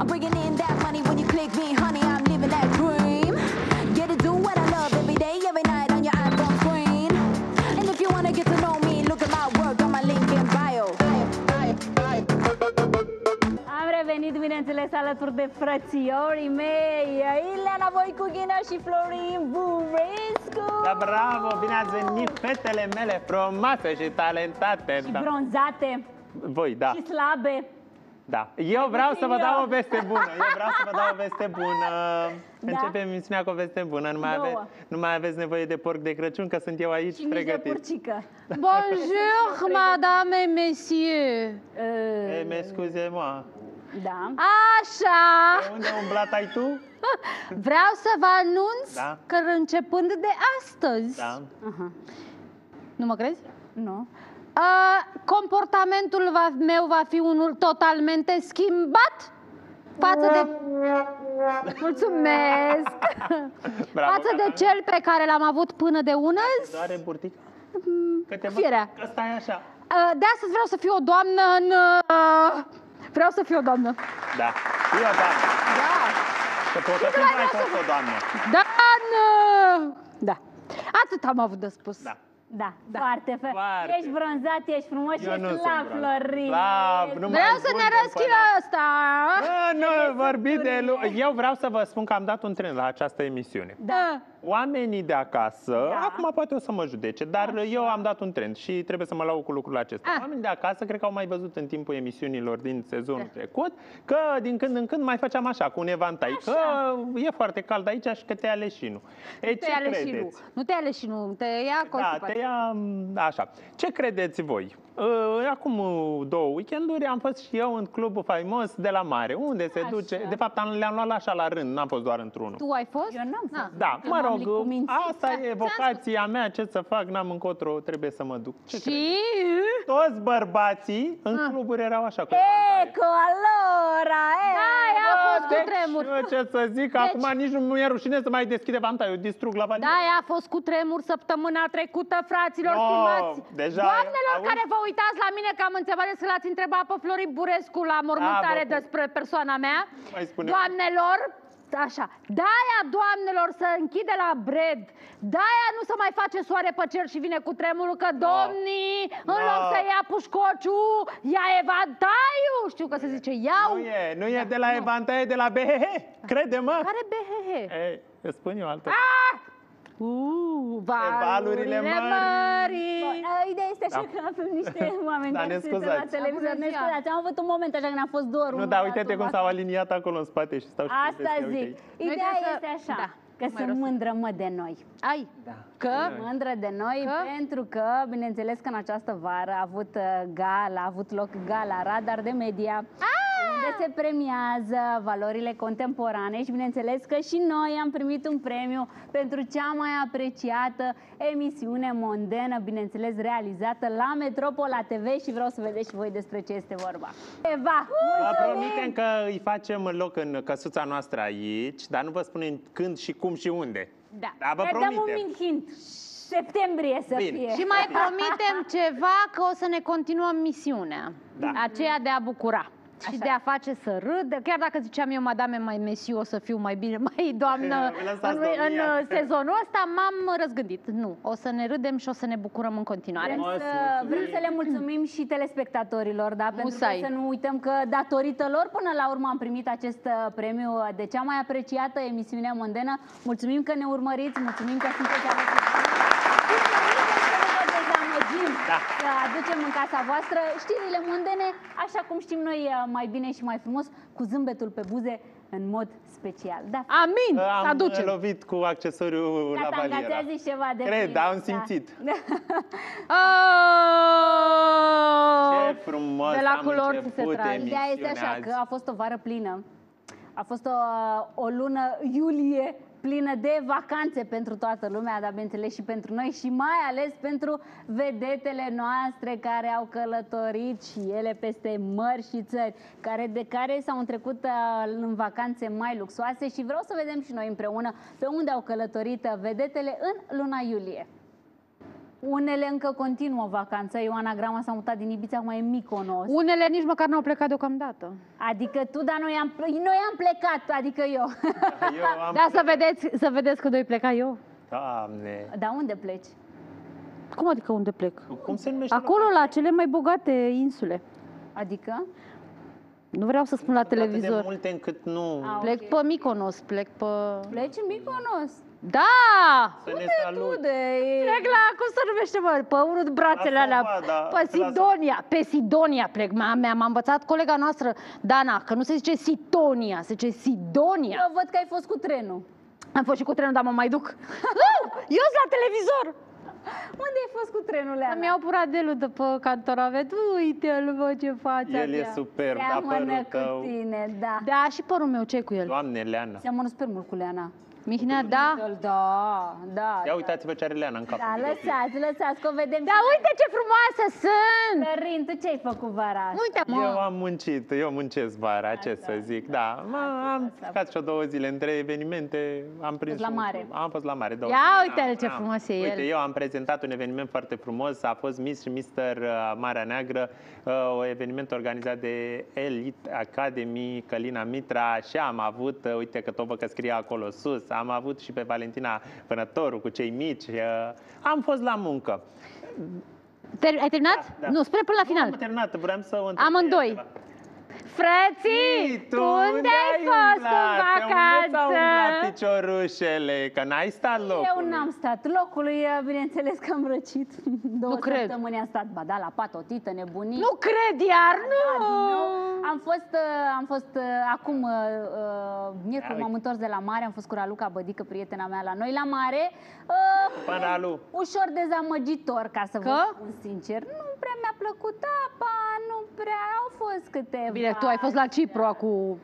I'm bringing in that money when you click me, honey, I'm living that dream. Get to do what I love every day, every night on your iPhone screen. And if you wanna get to know me, look at my work on my LinkedIn bio. Am revenit, bineînțeles, alături de frățiorii mei, Ileana Voicugina și Florin Burescu. Da, bravo, bine ați venit, fetele mele frumoase și talentate. Și bronzate. Voi, da. Și slabe. Da. Eu vreau să vă dau o veste bună. Eu vreau să vă dau o veste bună. Da? Începem emisiunea cu o veste bună. Nu mai aveți nevoie de porc de Crăciun, că sunt eu aici și pregătit. Bonjour, madame et messieurs. Excusez-moi. Da. Așa. Pe unde umblat ai tu? Vreau să vă anunț că începând de astăzi. Da. Nu mă crezi? Nu. Comportamentul meu va fi unul totalmente schimbat față de... Mulțumesc! Bravo, față de cel pe care l-am avut până de unăzi. Doare burtica? Fierea. Asta e așa. De astăzi vreau să fiu o doamnă în... Vreau să fiu o doamnă. Da, fiu o doamnă. Da. Că poate mai fost o doamnă. Doamnă! Da. Atât am avut de spus. Da. Da, da, foarte fain. Ești bronzat, ești frumos și ești slab, Florin. Vreau să ne răschiu asta. Nu, vorbi de... Eu vreau să vă spun că am dat un tren la această emisiune. Da. Oamenii de acasă, acum poate o să mă judece, dar eu am dat un trend și trebuie să mă laud cu lucrul acesta. Oamenii de acasă cred că au mai văzut în timpul emisiunilor din sezonul trecut că din când în când mai făceam așa, cu un evantai, că e foarte cald aici și că te ia leșinul. E, ce credeți? Nu te ia leșinul, te ia costul. Da, te ia așa. Ce credeți voi? Acum două weekenduri am fost și eu în clubul faimos de la mare, unde se duce... De fapt, le-am luat așa la rând, n-am fost doar într-unul. Tu ai fost? Eu n-am fost. Da, mă rog, asta e vocația mea, ce să fac, n-am încotro, trebuie să mă duc. Și? Toți bărbații în cluburi erau așa cu evantaie. Eco, alora, e! Da, a fost cu tremur. Ce să zic, acum nici nu mi-e rușine să mai deschid evantaiul, distrug la valiere. Da, a fost cu tremur săptămâna trecută, fraților, stimați. Doamnelor care vă uitați la mine, că am înțeles că l-ați întrebat pe Florin Burescu la mormântare despre persoana mea. Doamnelor, așa, de-aia, doamnelor, să închide la bred, de-aia nu se mai face soare pe cer și vine cu tremurul, că domnii, în loc să ia pușcociul, ia evantaiul, știu că se zice, iau. Nu e, nu e de la evantaiul, e de la BHH, crede-mă. Care BHH? Îți spun eu altă. Valurile mării. Ideea este așa că avem niște oameni care se uită la televizor. Ne scuzați, am avut un moment așa când a fost dorul. Nu, dar uite-te cum s-au aliniat acolo în spate și stau și... Asta zic. Ideea este așa, că sunt mândră, mă, de noi. Ai? Că? Mândră de noi, pentru că, bineînțeles că în această vară a avut gala, a avut loc Gala Radar de Media, unde se premiază valorile contemporane și bineînțeles că și noi am primit un premiu pentru cea mai apreciată emisiune mondenă, bineînțeles realizată la Metropola TV și vreau să vedeți și voi despre ce este vorba. Vă promitem că îi facem loc în căsuța noastră aici, dar nu vă spunem când și cum și unde. Da, dar vă promitem. Dăm un mic hint. Septembrie să fie. Și mai promitem ceva, că o să ne continuăm misiunea, aceea de a bucura. Și de a face să râdă. Chiar dacă ziceam eu, madame, mai mesiu, o să fiu mai bine, mai doamnă în sezonul ăsta, m-am răzgândit. Nu, o să ne râdem și o să ne bucurăm în continuare. Vrem să le mulțumim și telespectatorilor, pentru că să nu uităm că datorită lor până la urmă am primit acest premiu de cea mai apreciată emisiune mondenă. Mulțumim că ne urmăriți, mulțumim că sunteți aducem în casa voastră știrile mondene, așa cum știm noi mai bine și mai frumos, cu zâmbetul pe buze în mod special. Amin! Am lovit cu accesoriul la valiera. Gata, ți-a zis ceva de cred, am simțit. Ce frumos am început emisiunea azi. Este așa, că a fost o vară plină. A fost o lună iulie plină de vacanțe pentru toată lumea, dar bineînțeles și pentru noi și mai ales pentru vedetele noastre care au călătorit și ele peste mări și țări, de care s-au întrecut în vacanțe mai luxoase și vreau să vedem și noi împreună pe unde au călătorit vedetele în luna iulie. Unele încă continuă vacanța. Ioana Grama s-a mutat din Ibiza, acum e în Mykonos. Unele nici măcar n-au plecat deocamdată. Adică tu, dar noi am plecat, adică eu. Da, să vedeți că doi pleca eu. Doamne. Dar unde pleci? Cum adică unde plec? Cum se numește? Acolo, la cele mai bogate insule. Adică? Nu vreau să spun la televizor. Atât de multe încât nu... Plec pe Mykonos, plec pe... Pleci în Mykonos? Da! Să ne salut! Plec la, cum se numește, mă? Pe unul de brațele alea, pe Sithonia. Pe Sithonia plec, m-a învățat colega noastră, Dana, că nu se zice Sithonia, se zice Sithonia. Eu văd că ai fost cu trenul. Am fost și cu trenul, dar mă mai duc. Eu sunt la televizor! Unde ai fost cu trenul ăla? Mi-au purat delul de pe Cantoravet. Uite-l, vă, ce față. El e superb, da, părul tău. Tine, da. Da, și părul meu, ce cu el? Doamne, Leana. Seamănă super mult cu Leana. Mihnea, da? Da, da. Ia uitați-vă ce are Leana în cap. Da, lăsați, lăsați, că o vedem. Da, uite ce frumoasă sunt! Florin, tu ce-ai făcut vara? Uite-mă. Eu am muncit, eu muncesc vara, ce să zic. Da, am plecat și-o 2 zile între evenimente. Am prins la mare. Am fost la mare, 2 zile. Ia uite-l ce frumos e el. Uite, eu am prezentat un eveniment foarte frumos. A fost Miss și Mister Marea Neagră. Un eveniment organizat de Elite Academy, Calina Mitra. Și am avut, uite că tot vă că scrie acolo sus, am avut și pe Valentina Vânătoru cu cei mici. Am fost la muncă. Ai terminat? Da, da. Nu, spune până la final. Nu, am terminat, vreau să o întreb. Amândoi. Frății, tu unde ai fost în vacanță? Te-au umblat piciorușele, că n-ai stat locului. Eu n-am stat locului, bineînțeles că am răcit. 2 săptămâni am stat, ba da, la patotită, nebunii. Nu cred iar, nu! Am fost acum, miercuri m-am întors de la mare, am fost cu Raluca, bădică, prietena mea, la noi la mare. Ușor dezamăgitor, ca să vă spun sincer. Nu prea mi-a plăcut apa, nu prea au fost câteva. Bine, tu ai fost la Cipru acum.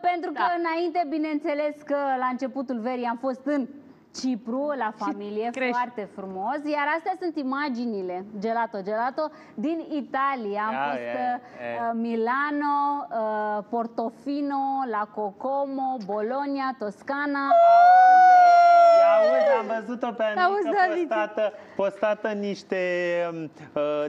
Pentru că înainte, bineînțeles că la începutul verii am fost în Cipru, la familie, foarte frumos. Iar astea sunt imaginile, gelato, gelato, din Italia. Am fost Milano, Portofino, Lago Como, Bologna, Toscana. Auzi, am văzut-o pe Anică postată niște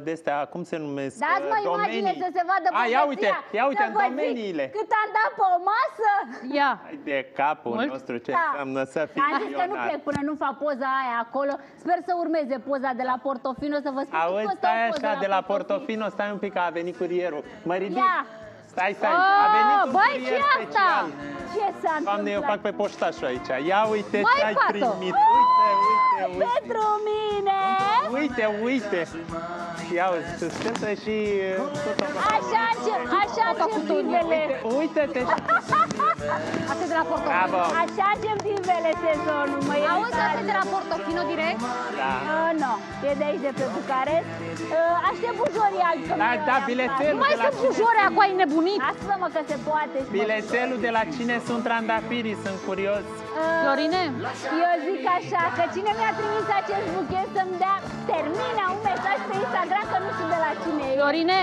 de-astea, cum se numesc? Dați mă imagine să se vadă bogăția. Ia uite, ia uite, în domeniile. Cât am dat pe o masă? Ia. De capul nostru, ce înseamnă să fii milionar. Am zis că nu plec până nu fac poza aia acolo. Sper să urmeze poza de la Portofino, să vă spun. Auzi, stai așa, de la Portofino, stai un pic, a venit curierul. Mă ridic. Stai, stai, a venit un curier special. Ce s-a întâmplat? Doamne, eu fac pe poștașul aici. Ia uite ce ai primit. Uite, uite, uite. Pentru mine. Uite, uite. Ia uite, se stântă și... Așa încep divele. Uite-te. Asta de la Portofino. Așa încep divele sezonul, măi. Auzi, asta de la Portofino direct? Da. Nu, e de aici, de pe Bucarest. Aștept bujorii altfel. Da, bilețelul. Nu mai sunt bujorii acolo, ai nebunit. Asta-mă că se poate. Bilețelul de la cine sunt trandafirii, sunt curios. Florine? Eu zic așa, că cine mi-a trimis acest buchet să-mi dea termina un mesaj pe Instagram, că nu știu de la cine e. Florine,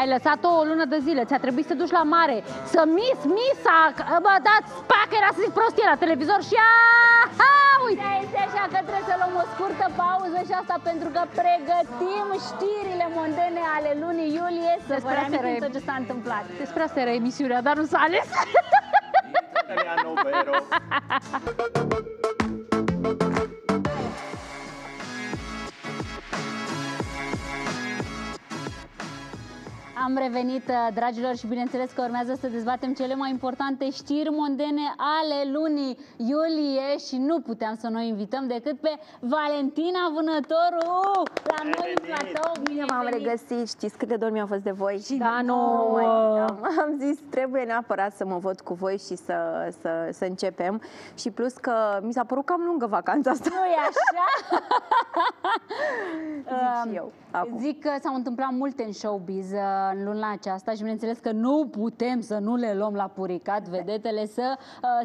ai lăsat-o o lună de zile, ți-a trebuit să duci la mare, să misa, bă, dați spac, era să zic prostie la televizor și uite! Este așa că trebuie să luăm o scurtă pauză și asta pentru că pregătim știrile mondene ale lunii iulie să vă reamintim tot ce s-a întâmplat. Despre asta era emisiunea, dar nu s-a ales. Am revenit, dragilor, și bineînțeles că urmează să dezbatem cele mai importante știri mondene ale lunii iulie și nu puteam să noi invităm decât pe Valentina Vânătoru la noi în platou. Bine m-am regăsit, știți cât de dor mi-a fost de voi. Și da, nu am zis, trebuie neapărat să mă văd cu voi și să începem. Și plus că mi s-a părut cam lungă vacanța asta. Nu e așa? Zic eu. Acum. Zic că s-au întâmplat multe în showbiz în luna aceasta și bineînțeles că nu putem să nu le luăm la puricat vedetele, să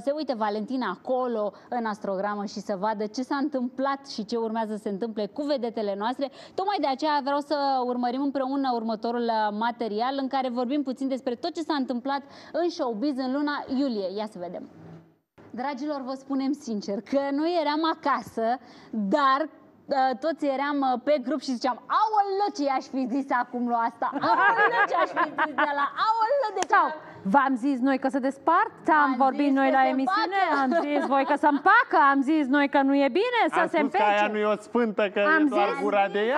se uite Valentina acolo în astrogramă și să vadă ce s-a întâmplat și ce urmează să se întâmple cu vedetele noastre. Tocmai de aceea vreau să urmărim împreună următorul material în care vorbim puțin despre tot ce s-a întâmplat în showbiz în luna iulie. Ia să vedem. Dragilor, vă spunem sincer că noi eram acasă, dar toți eram pe grup și ziceam: aolă, ce aș fi zis acum la asta, aolă, ce aș fi zis de la, aolă, de sau v-am zis noi că se despart, am vorbit noi la emisiune, am zis voi că se împacă, am zis noi că nu e bine să se împece. Am zis că aia nu e o spântă, că e doar gura de ea.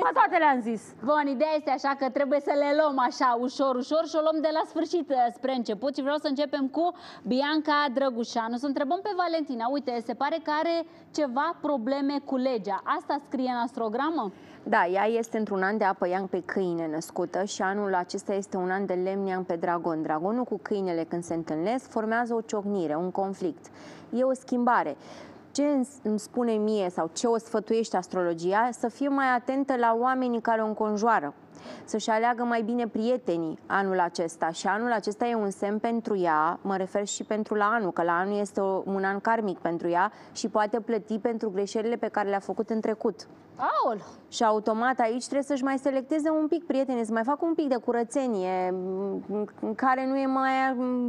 Mă, toate le-am zis. Bun, ideea este așa că trebuie să le luăm așa ușor, ușor și o luăm de la sfârșit spre început și vreau să începem cu Bianca Drăgușanu. Să întrebăm pe Valentina, uite, se pare că are ceva probleme cu legea. Asta scrie în astrogramă? Da, ea este într-un an de apă yang pe câine născută și anul acesta este un an de lemn yang pe dragon. Dragonul cu câinele, când se întâlnesc, formează o ciocnire, un conflict. E o schimbare. Ce îmi spune mie sau ce o sfătuiește astrologia? Să fie mai atentă la oamenii care o înconjoară, să-și aleagă mai bine prietenii anul acesta. Și anul acesta e un semn pentru ea, mă refer și pentru la anul, că la anul este un an karmic pentru ea și poate plăti pentru greșelile pe care le-a făcut în trecut. Aol. Și automat aici trebuie să-și mai selecteze un pic prietenii, să mai facă un pic de curățenie, care nu e mai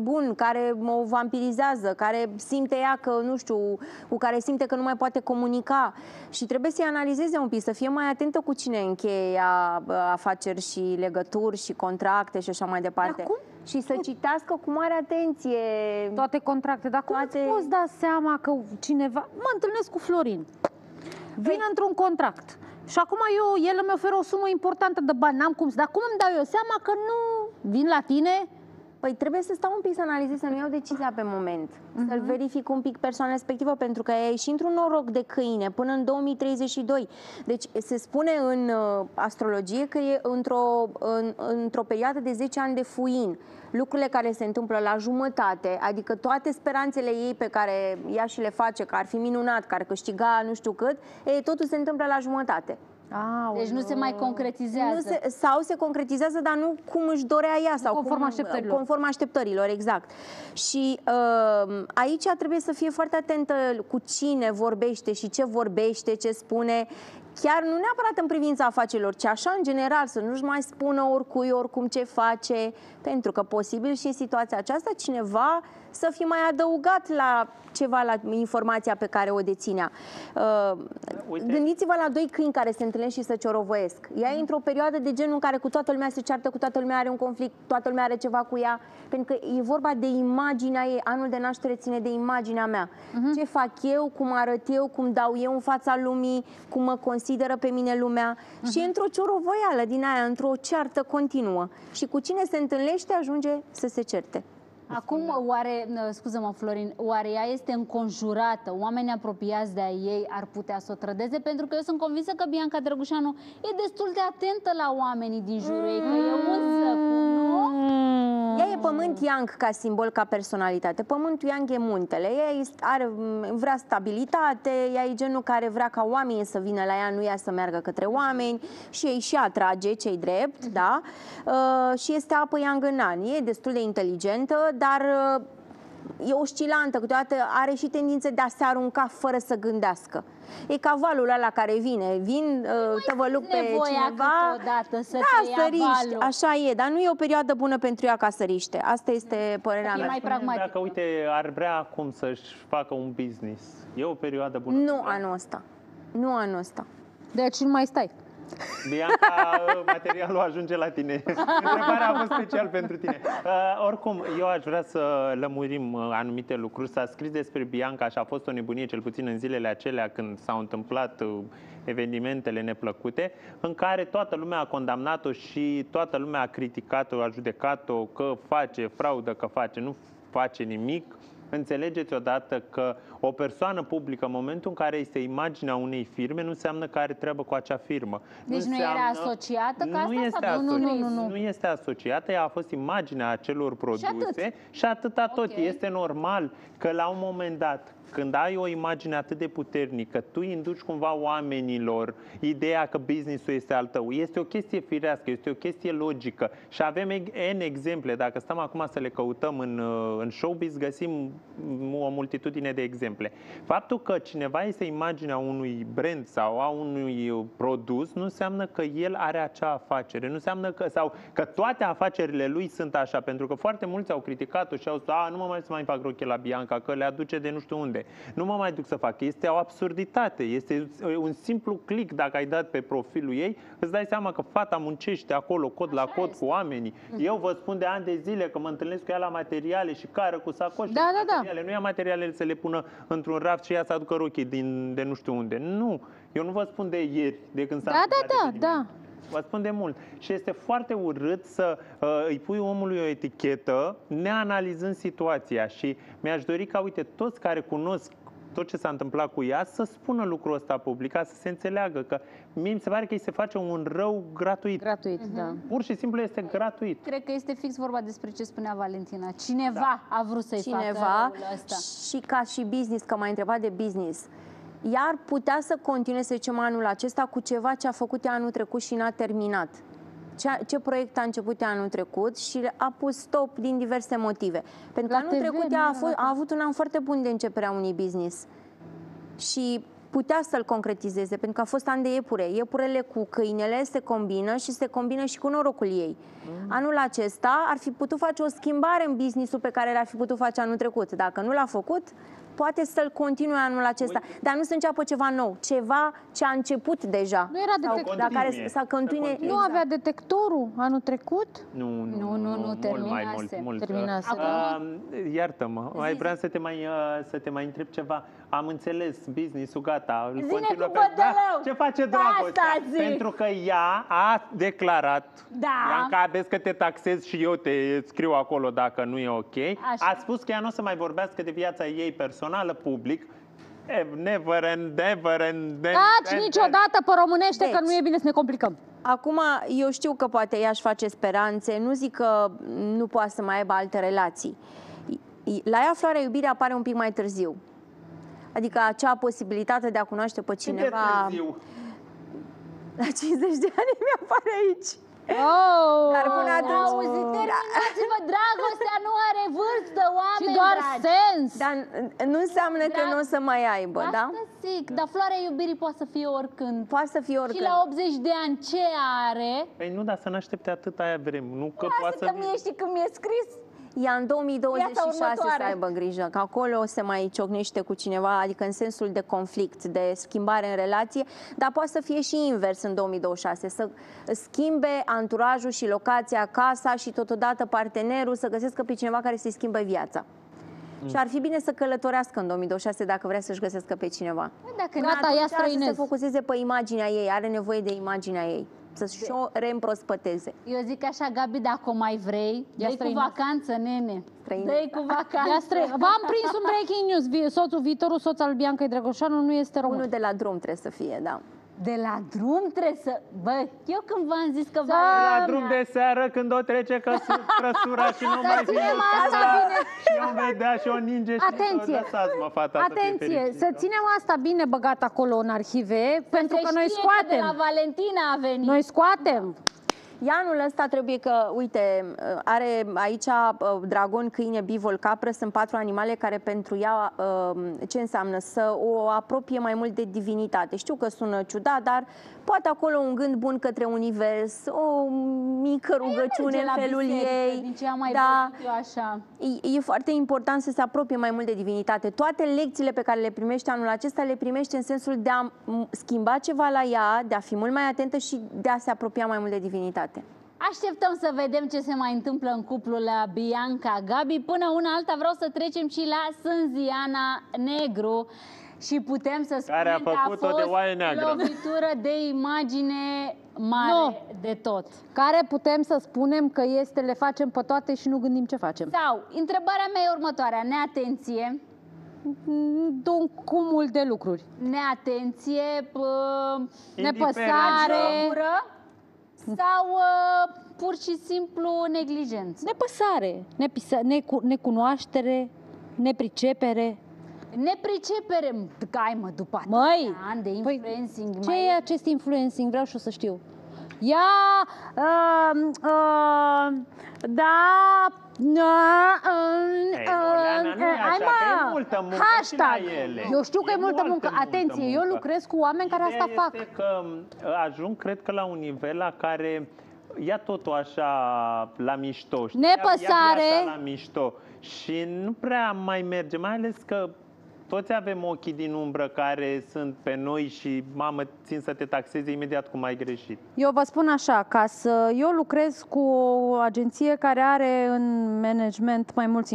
bun, care o vampirizează, care simte ea că, nu știu, cu care simte că nu mai poate comunica. Și trebuie să-i analizeze un pic, să fie mai atentă cu cine încheie ea afaceri și legături și contracte și așa mai departe. Acum? Și să citească cu mare atenție toate contractele. Dar cum toate... îți poți da seama că cineva... Mă întâlnesc cu Florin. Vin într-un contract. Și acum el îmi oferă o sumă importantă de bani. N-am cum să... Dar cum îmi dau eu seama că nu vin la tine? Păi trebuie să stau un pic să analizez, să nu iau decizia pe moment. Să-l verific un pic persoana respectivă, pentru că ea e și într-un noroc de câine până în 2032. Deci se spune în astrologie că e într-o perioadă de 10 ani de fuin. Lucrurile care se întâmplă la jumătate, adică toate speranțele ei pe care ea și le face, că ar fi minunat, că ar câștiga nu știu cât, totul se întâmplă la jumătate. Deci nu se mai concretizează. Sau se concretizează, dar nu cum își dorea ea sau conform așteptărilor, exact. Și aici trebuie să fie foarte atentă cu cine vorbește și ce vorbește, ce spune. Chiar nu neapărat în privința afacerilor, ci așa în general, să nu-și mai spună oricui, oricum ce face, pentru că posibil și în situația aceasta cineva să fie mai adăugat la ceva, la informația pe care o deținea. Gândiți-vă la doi câini care se întâlnesc și se ciorovoiesc. Ea e într-o perioadă de genul în care cu toată lumea se ceartă, cu toată lumea are un conflict, toată lumea are ceva cu ea, pentru că e vorba de imaginea ei, anul de naștere ține de imaginea mea. Ce fac eu, cum arăt eu, cum dau eu în fața lumii, cum mă consideră pe mine lumea și într-o ciorovoială din aia, într-o ceartă continuă. Și cu cine se întâlnește ajunge să se certe. Acum, oare, scuză-mă Florin, oare ea este înconjurată, oamenii apropiați de a ei ar putea să o trădeze? Pentru că eu sunt convinsă că Bianca Drăgușanu e destul de atentă la oamenii din jurul ei, că e un săcu, ea e pământ yang ca simbol, ca personalitate. Pământul yang e muntele, ea vrea stabilitate, ea e genul care vrea ca oamenii să vină la ea, nu ea să meargă către oameni și ei și atrage, cei drept, da? Și este apă yang în an, e destul de inteligentă, dar e oscilantă, câteodată are și tendințe de a se arunca fără să gândească. E cavalul ăla care vine, tăvăluc pe cineva, să da, săriște, așa e, dar nu e o perioadă bună pentru ea ca săriște. Asta este părerea mea. Dacă, uite, ar vrea acum să-și facă un business, e o perioadă bună? Nu anul ăsta. Nu anul ăsta. Deci nu mai stai. Bianca, materialul ajunge la tine. Întrebarea a fost special pentru tine. Oricum, eu aș vrea să lămurim anumite lucruri. S-a scris despre Bianca și a fost o nebunie, cel puțin în zilele acelea când s-au întâmplat evenimentele neplăcute, în care toată lumea a condamnat-o și toată lumea a criticat-o, a judecat-o că face fraudă, că face, nu face nimic. Înțelegeți odată că o persoană publică, în momentul în care este imaginea unei firme, nu înseamnă că are treabă cu acea firmă. Deci nu era asociată ca asta? Nu este asociată, ea a fost imaginea acelor produse și atâta tot. Este normal că la un moment dat, când ai o imagine atât de puternică, tu induci cumva oamenilor ideea că business-ul este al tău. Este o chestie firească, este o chestie logică și avem N exemple. Dacă stăm acum să le căutăm în showbiz, găsim o multitudine de exemple. Faptul că cineva este imaginea unui brand sau a unui produs nu înseamnă că el are acea afacere, nu înseamnă că, sau că toate afacerile lui sunt așa, pentru că foarte mulți au criticat-o și au zis, a, nu mă mai duc să mai fac rochie la Bianca, că le aduce de nu știu unde. Nu mă mai duc să fac. Este o absurditate, este un simplu click dacă ai dat pe profilul ei, îți dai seama că fata muncește acolo cod așa la cod este. Cu oamenii. Eu vă spun de ani de zile că mă întâlnesc cu ea la materiale și cară cu sacoși. Da, da, da. Nu ia materialele să le pună într-un raft și ea să aducă rochii din, de nu știu unde. Nu. Eu nu vă spun de ieri, de când s-a întâmplat. Vă spun de mult. Și este foarte urât să îi pui omului o etichetă neanalizând situația. Și mi-aș dori ca, uite, toți care cunosc tot ce s-a întâmplat cu ea, să spună lucrul ăsta publicat, să se înțeleagă că mie mi se pare că îi se face un rău gratuit. Gratuit, da. Pur și simplu este gratuit. Cred că este fix vorba despre ce spunea Valentina. Cineva a vrut să-i facă răul ăsta. Și ca și business, că m-a întrebat de business, ea ar putea să continue, să zicem, anul acesta cu ceva ce a făcut ea anul trecut și n-a terminat. Ce proiect a început anul trecut și a pus stop din diverse motive. Pentru că anul trecut ea a avut un an foarte bun de începerea unui business și putea să-l concretizeze, pentru că a fost an de iepure. Iepurele cu câinele se combină și se combină și cu norocul ei. Anul acesta ar fi putut face o schimbare în business-ul pe care l-ar fi putut face anul trecut. Dacă nu l-a făcut, poate să-l continue anul acesta. Uite. Dar nu să înceapă ceva nou, ceva ce a început deja. Nu era detector. Nu avea detectorul anul trecut? Nu, terminase. Iartă-mă, vreau să te mai întreb ceva. Am înțeles business-ul, gata. Îl continuă pe... ce face Dragostea? Pentru că ea a declarat, Bianca, vezi că te taxez și eu te scriu acolo dacă nu e ok. Așa. A spus că ea nu o să mai vorbească de viața ei personală, public. Never and ever and... Taci niciodată pe românește, că nu e bine să ne complicăm. Acum, eu știu că poate ea își face speranțe, nu zic că nu poate să mai aibă alte relații. La ea, floarea iubirii apare un pic mai târziu. Adică acea posibilitate de a cunoaște pe cineva... La 50 de ani mi-apare aici. Dar până atunci... Terminați-vă, dragostea nu are vârstă, oameni dragi. Doar sens. Dar nu înseamnă că nu o să mai aibă, da? Asta zic, dar floarea iubirii poate să fie oricând. Poate să fie oricând. Și la 80 de ani ce are? Păi nu, dar să ne aștepte atâta vreme. Nu că poate să... Lasă că știi când mi-e scris. Ea în 2026 să aibă grijă, că acolo se mai ciocnește cu cineva, adică în sensul de conflict, de schimbare în relație, dar poate să fie și invers în 2026, să schimbe anturajul și locația, casa și totodată partenerul, să găsească pe cineva care să-i schimbe viața. Și ar fi bine să călătorească în 2026 dacă vrea să-și găsească pe cineva. Dacă să se focuseze pe imaginea ei, are nevoie de imaginea ei. Să-și o reîmprospăteze. Eu zic așa, Gabi, dacă o mai vrei, dă-i cu vacanță, nene. Dă-i cu vacanță. V-am prins un breaking news. Soțul, viitorul soț al Biancăi Drăgușanu nu este român. Unul de la drum trebuie să fie, da. De la drum trebuie să... Bă, eu când v-am zis că v-am... De la drum de seară, când o trece că sunt trăsura și nu mai vine asta bine. Și o vedea și o ninge și... Atenție! Atenție! Să ținem asta bine băgat acolo în arhive, pentru că noi scoatem. De la Valentina a venit. Noi scoatem. Ianul ăsta trebuie că, uite, are aici dragon, câine, bivol, capră, sunt 4 animale care pentru ea, ce înseamnă? Să o apropie mai mult de divinitate. Știu că sună ciudat, dar poate acolo un gând bun către univers, o mică rugăciune în felul ei. Da, e foarte important să se apropie mai mult de divinitate. Toate lecțiile pe care le primește anul acesta le primește în sensul de a schimba ceva la ea, de a fi mult mai atentă și de a se apropia mai mult de divinitate. Așteptăm să vedem ce se mai întâmplă în cuplul Bianca-Gabi. Până una alta vreau să trecem și la Sânziana Negru și putem să spunem că a fost o lovitură de imagine mare de tot. Care putem să spunem că este, le facem pe toate și nu gândim ce facem. Sau, întrebarea mea e următoarea, neatenție. Un cumul de lucruri. Neatenție, nepăsare, sau pur și simplu neglijență. Nepăsare, necunoaștere, nepricepere. Nepricepere, după atâția ani de influencing. Ce e acest influencing? Vreau și eu să știu. Ia, da, eu știu că e multă muncă. Atenție, eu lucrez cu oameni care asta fac. Ajung, cred că, la un nivel la care ia totul așa la mișto. Nepăsare. La mișto. Și nu prea mai merge, mai ales că toți avem ochii din umbră care sunt pe noi și, mamă, țin să te taxeze imediat cum ai greșit. Eu vă spun așa, eu lucrez cu o agenție care are în management mai mulți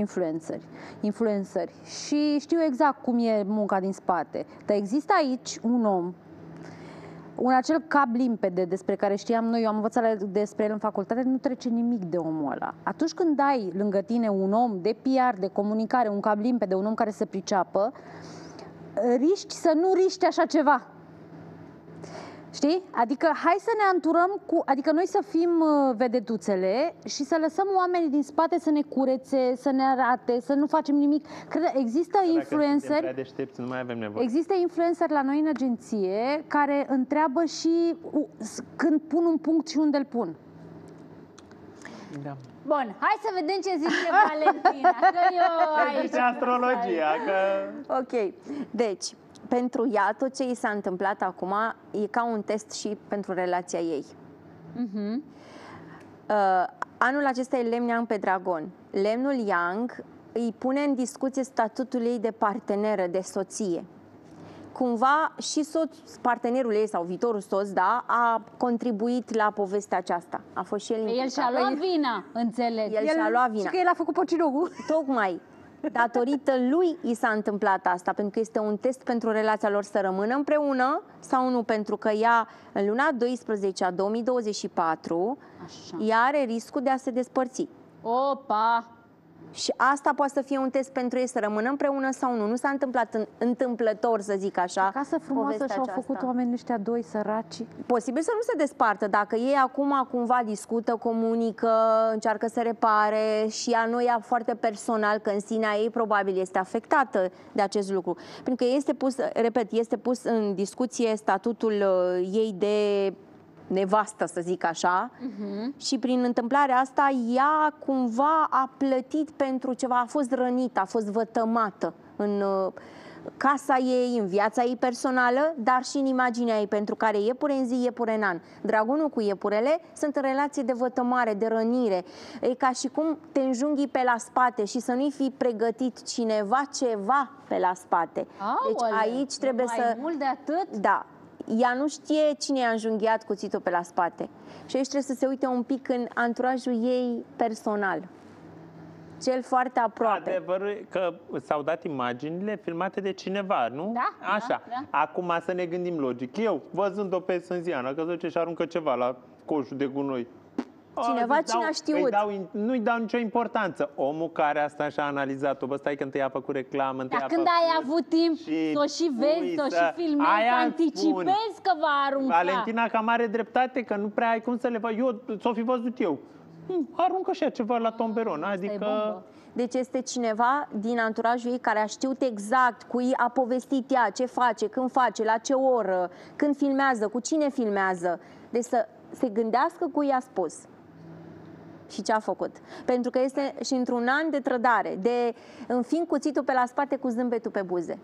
influențări și știu exact cum e munca din spate. Dar există aici un om, acel cap limpede despre care știam noi, eu am învățat despre el în facultate, nu trece nimic de omul ăla. Atunci când ai lângă tine un om de PR, de comunicare, un cap limpede, un om care se priceapă, riști să nu riști așa ceva. Știi? Adică hai să ne anturăm cu... Adică noi să fim vedetuțele și să lăsăm oamenii din spate să ne curețe, să ne arate, să nu facem nimic. Cred, există influenceri... Prea deștepți, nu mai avem nevoie. Există influenceri la noi în agenție care întreabă și când pun un punct și unde îl pun. Da. Bun, hai să vedem ce zice Valentina. Zice astrologia, că... Ok, deci... Pentru ea, tot ce i s-a întâmplat acum e ca un test și pentru relația ei. Anul acesta e lemn yang pe dragon. Lemnul yang îi pune în discuție statutul ei de parteneră, de soție. Cumva și partenerul ei sau viitorul soț, da, a contribuit la povestea aceasta. A fost și el implicat. El și-a luat vina, înțeleg. El și-a luat vina. Și că el a făcut pocinogul. Tocmai. Datorită lui i s-a întâmplat asta, pentru că este un test pentru relația lor să rămână împreună sau nu, pentru că ea în luna 12 a 2024 ea are riscul de a se despărți. Opa! Și asta poate să fie un test pentru ei să rămână împreună sau nu. Nu s-a întâmplat întâmplător, să zic așa. Acasă frumoasă și-au făcut oamenii ăștia doi săraci. Posibil să nu se despartă. Dacă ei acum cumva discută, comunică, încearcă să repare și ea nu ia foarte personal, că în sinea ei probabil este afectată de acest lucru. Pentru că este pus, repet, este pus în discuție statutul ei de... nevastă, să zic așa, și prin întâmplarea asta ea cumva a plătit pentru ceva, a fost rănită, a fost vătămată în casa ei, în viața ei personală, dar și în imaginea ei, pentru care iepure în zi, iepure în an. Dragonul cu iepurele sunt în relație de vătămare, de rănire. E ca și cum te înjunghii pe la spate și să nu-i fi pregătit cineva ceva pe la spate. Deci aici trebuie să... Mai mult de atât? Da. Ea nu știe cine i-a înjunghiat cuțitul pe la spate. Și aici trebuie să se uite un pic în anturajul ei personal. Cel foarte aproape. Adevărul că s-au dat imaginile filmate de cineva, nu? Da. Așa. Da, da. Acum să ne gândim logic. Eu, văzând-o pe Sânziana, că zice și aruncă ceva la coșul de gunoi. Cineva cine a știut. Nu-i dau nicio importanță. Omul care asta și-a analizat-o, bă, stai că întâi a făcut reclamă, întâi a făcut... Dar când ai avut timp să o și vezi, să o și filmezi, să anticipezi că va arunca. Valentina cam are dreptate, că nu prea ai cum să le faci. Eu s-o fi văzut eu. Aruncă și ceva la tomberon, adică... Deci este cineva din anturajul ei care a știut exact cui a povestit ea, ce face, când face, la ce oră, când filmează, cu cine filmează. Deci să se gândească cui i-a spus și ce a făcut. Pentru că este și într-un an de trădare, de înfing cuțitul pe la spate cu zâmbetul pe buze.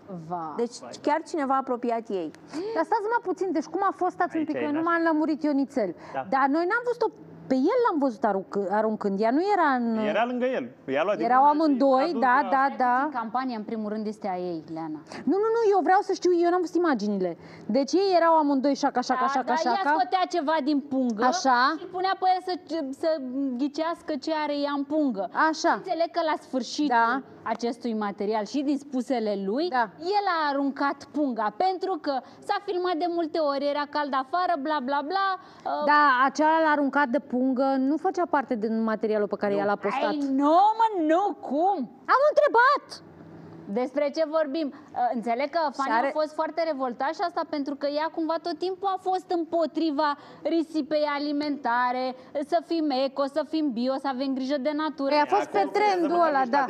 Deci chiar cineva apropiat ei. Dar stați numai puțin, deci cum a fost, stați un pic, eu nu m-am lămurit Ionițel. Dar noi n-am văzut-o, pe el l-am văzut aruncând, ea nu era în... Era lângă el. Erau amândoi, da, da, da. Campania, în primul rând, este a ei, Ileana. Nu, nu, nu, eu vreau să știu, eu n-am văzut imaginile. Deci ei erau amândoi șaca, șaca, șaca, șaca. Ea scotea ceva din pungă și punea pe el să ghicească ce are ea în pungă. Așa. Înțeleg că la sfârșitul acestui material și din spusele lui, el a aruncat punga, pentru că s-a filmat de multe ori, era cald afară, bla, bla, bla. Da, acela l-a aruncat de pungă, nu făcea parte din materialul pe care ea l-a postat. Nu, cum? Am întrebat! Despre ce vorbim? Înțeleg că fanii au fost foarte revoltați și asta pentru că ea cumva tot timpul a fost împotriva risipei alimentare, să fim eco, să fim bio, să avem grijă de natură. A fost pe trendul ăla, da.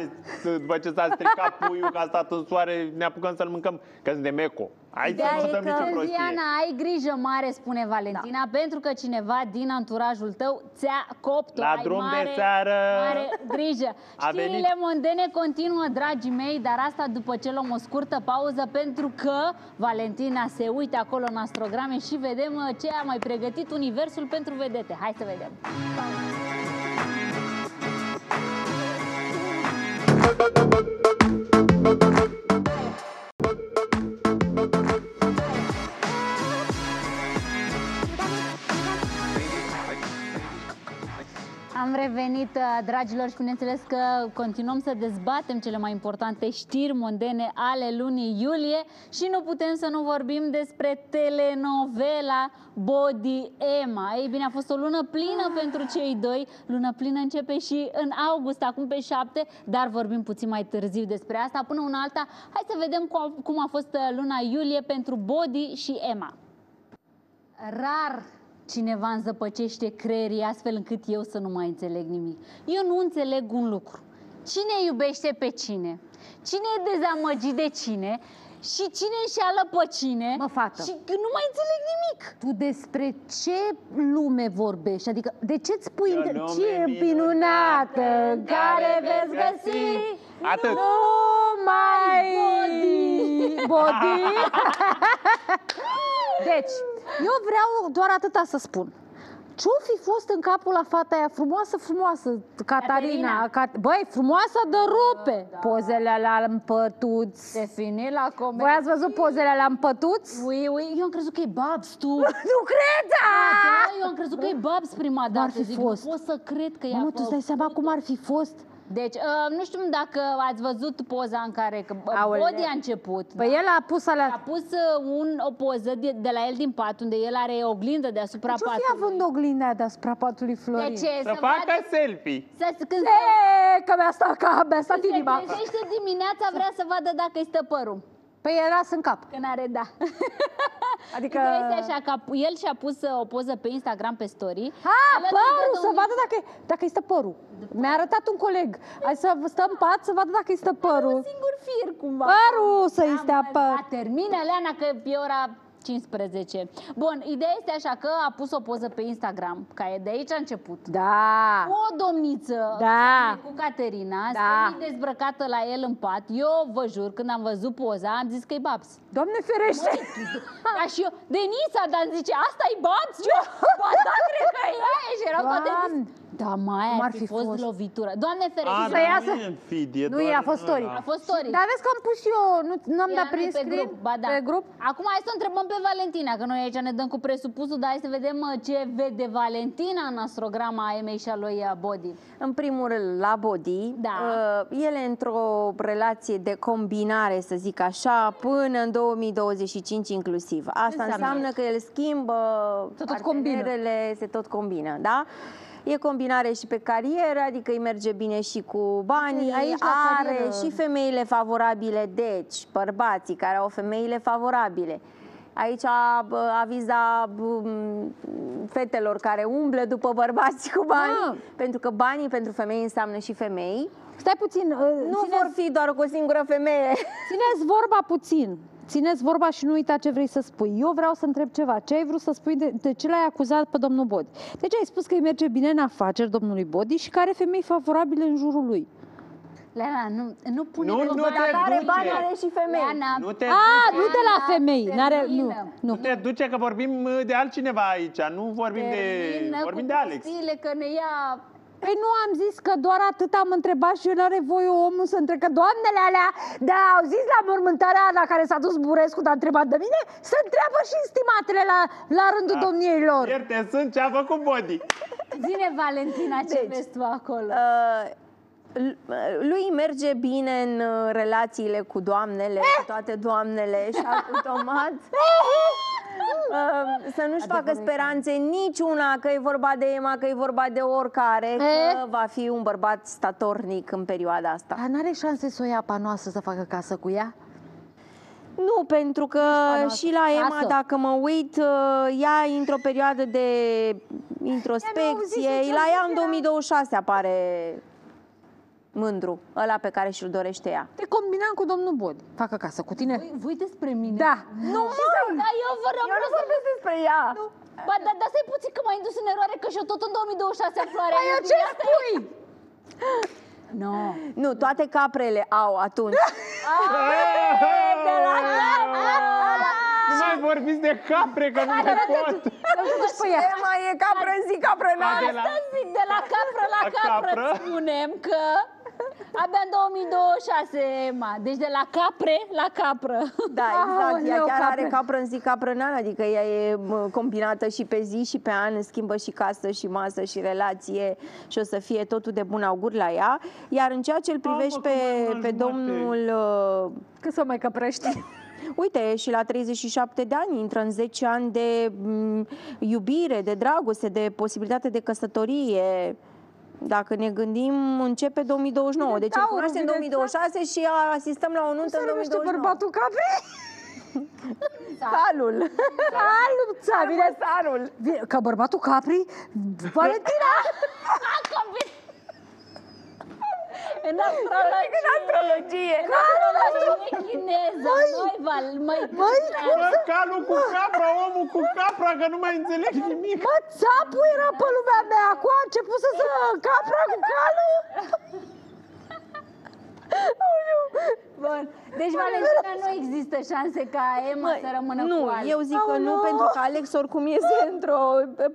După ce s-a stricat puiul, că a stat în soare, ne apucăm să-l mâncăm, că suntem eco. Sânziana, ai grijă mare, spune Valentina, da, pentru că cineva din anturajul tău ți-a copt-o. La drum de țară! Mare grijă! Știrile mondene continuă, dragii mei, dar asta după ce luăm o scurtă pauză, pentru că Valentina se uită acolo în astrograme și vedem ce a mai pregătit universul pentru vedete. Hai să vedem! Am revenit, dragilor, și bineînțeles că continuăm să dezbatem cele mai importante știri mondene ale lunii iulie și nu putem să nu vorbim despre telenovela Bodhi Emma. Ei bine, a fost o lună plină pentru cei doi. Luna plină începe și în august, acum pe 7, dar vorbim puțin mai târziu despre asta. Până una alta, hai să vedem cum a fost luna iulie pentru Bodhi și Emma. Rar cineva înzăpăcește creierii astfel încât eu să nu mai înțeleg nimic. Eu nu înțeleg un lucru. Cine iubește pe cine? Cine e dezamăgit de cine? Și cine înșeală pe cine? Mă, fată, și nu mai înțeleg nimic. Tu despre ce lume vorbești? Adică de ce-ți pui ce minunată în care veți găsi numai Bodhi? Deci, eu vreau doar atâta să spun. Ce-o fi fost în capul la fata aia frumoasă, Catarina? Băi, frumoasă de rupe! Da. Pozele alea împătuți. Definit la comedie. Voi ați văzut pozele alea împătuți? Ui, ui, eu am crezut că e Babs, tu. Nu cred! Eu am crezut că e Babs prima dată. Nu pot să cred că e. Nu, tu îți dai seama cum ar fi fost? Deci, nu știu dacă ați văzut poza în care Bodhi a început. Păi el a pus o poză de la el din pat, unde el are o oglindă deasupra patului. Ce-o fi având oglinda deasupra patului, Florin? De ce? Să facă selfie! Că mi-a stat inima! Se trezește dimineața, vrea să vadă dacă este părul. Păi era în cap. Că n-are, da. Adică este așa, că el și-a pus o poză pe Instagram, pe story. Ha, părul, să vadă dacă-i stă părul. Mi-a arătat un coleg. Hai să stăm în pat să vadă dacă-i stă părul. Un singur fir, cumva. Părul să-i stea părul. Termină, Leana, că e ora 15. Bun, ideea este așa că a pus o poză pe Instagram, care de aici a început. Da. O domniță cu Caterina, dezbrăcată la el în pat. Eu vă jur, când am văzut poza, am zis că e Babs. Doamne ferește! Dar și eu, Denisa, dar îmi zice, asta e Babs? Și eu, cred că e aia. Și erau toate zis, da, mai ar fi fost lovitură. Doamne ferește! Să iasă. Nu, a fost story. A fost story. Dar vezi că am pus și eu, nu am dat prin screen pe grup. Acum hai să întrebăm pe Valentina, că noi aici ne dăm cu presupusul, dar hai să vedem ce vede Valentina în astrograma Emei și a lui Bodhi. În primul rând, la Bodhi, ele într-o relație de combinare, să zic așa, până în 2025 inclusiv. Asta înseamnă că el schimbă partenerele, se tot combină, da? E combinare și pe carieră, adică îi merge bine și cu banii, are și femeile favorabile, deci bărbații care au femeile favorabile. Aici aviza fetelor care umblă după bărbați cu bani, pentru că banii pentru femei înseamnă și femei. Stai puțin, nu vor fi doar cu o singură femeie. Țineți vorba puțin. Țineți vorba și nu uita ce vrei să spui. Eu vreau să întreb ceva. Ce ai vrut să spui? De ce l-ai acuzat pe domnul Bodhi? Deci ai spus că îi merge bine în afaceri domnului Bodhi și că are femei favorabile în jurul lui. Leana, nu pune... Nu are bani, are și femei. Leana, nu de la femei. Nu te duce, că vorbim de altcineva aici. Nu vorbim de Alex. Că ne ia... Păi nu am zis că doar atât am întrebat și eu, n-are voie omul să întreb, că doamnele alea, da, au zis la mormântarea la care s-a dus Burescu, dar a întrebat de mine, să întreabă și stimatele la rândul domniei lor. Ierte, sunt ce a făcut Bodhi. Zine, Valentina, ce vezi tu acolo? Lui merge bine în relațiile cu doamnele, cu toate doamnele și automat să nu-și facă speranțe niciuna că e vorba de Emma, că e vorba de oricare, că va fi un bărbat statornic în perioada asta. Dar n-are șanse să o ia pe noastră să facă casă cu ea? Nu, pentru că și la Emma, dacă mă uit, ea intră o perioadă de introspecție, la ea în 2026 apare... mândru, ăla pe care și-l dorește ea. Te combinam cu domnul Bodhi. Fac acasă cu tine. Voi despre mine? Da. Nu, dar eu vă rog, eu nu vorbesc despre ea. Nu. Ba, dar stai puțin că m-ai indus în eroare, că și-o tot în 2026 în floare. Păi eu ce spui? No. Nu, toate caprele au atunci. Nu mai vorbiți de capre, că nu mai pot. Emma e capră, zi capră, nu. De la capră la capră spunem că abia în 2026, Emma. Deci de la capre la capră. Da, exact. Ea chiar are capră în zi, capră în an. Adică ea e combinată și pe zi și pe an. Schimbă și casă și masă și relație. Și o să fie totul de bun augur la ea. Iar în ceea ce îl privești pe domnul... Că să mai căprești. Uite, și la 37 de ani intră în 10 ani de iubire, de dragoste, de posibilitate de căsătorie. Dacă ne gândim, începe 2029. Deci îl cunoaște în 2026 și asistăm la o nuntă în 2029. Cum se bărbatul capri? Salul. Salul. Vine salul. Ca bărbatul capri? Valentina! În astrologie. În astrologie. Calul chineză. Măi, calul cu capra, omul cu capra, că nu mai înțeleg nimic. Mă, țapul era pe lumea mea. Acum a început să se capra cu calul. Bun. Deci, Valentina, nu există șanse ca Emma să rămână cu Alex. Nu, eu zic că nu, pentru că Alex oricum este într-o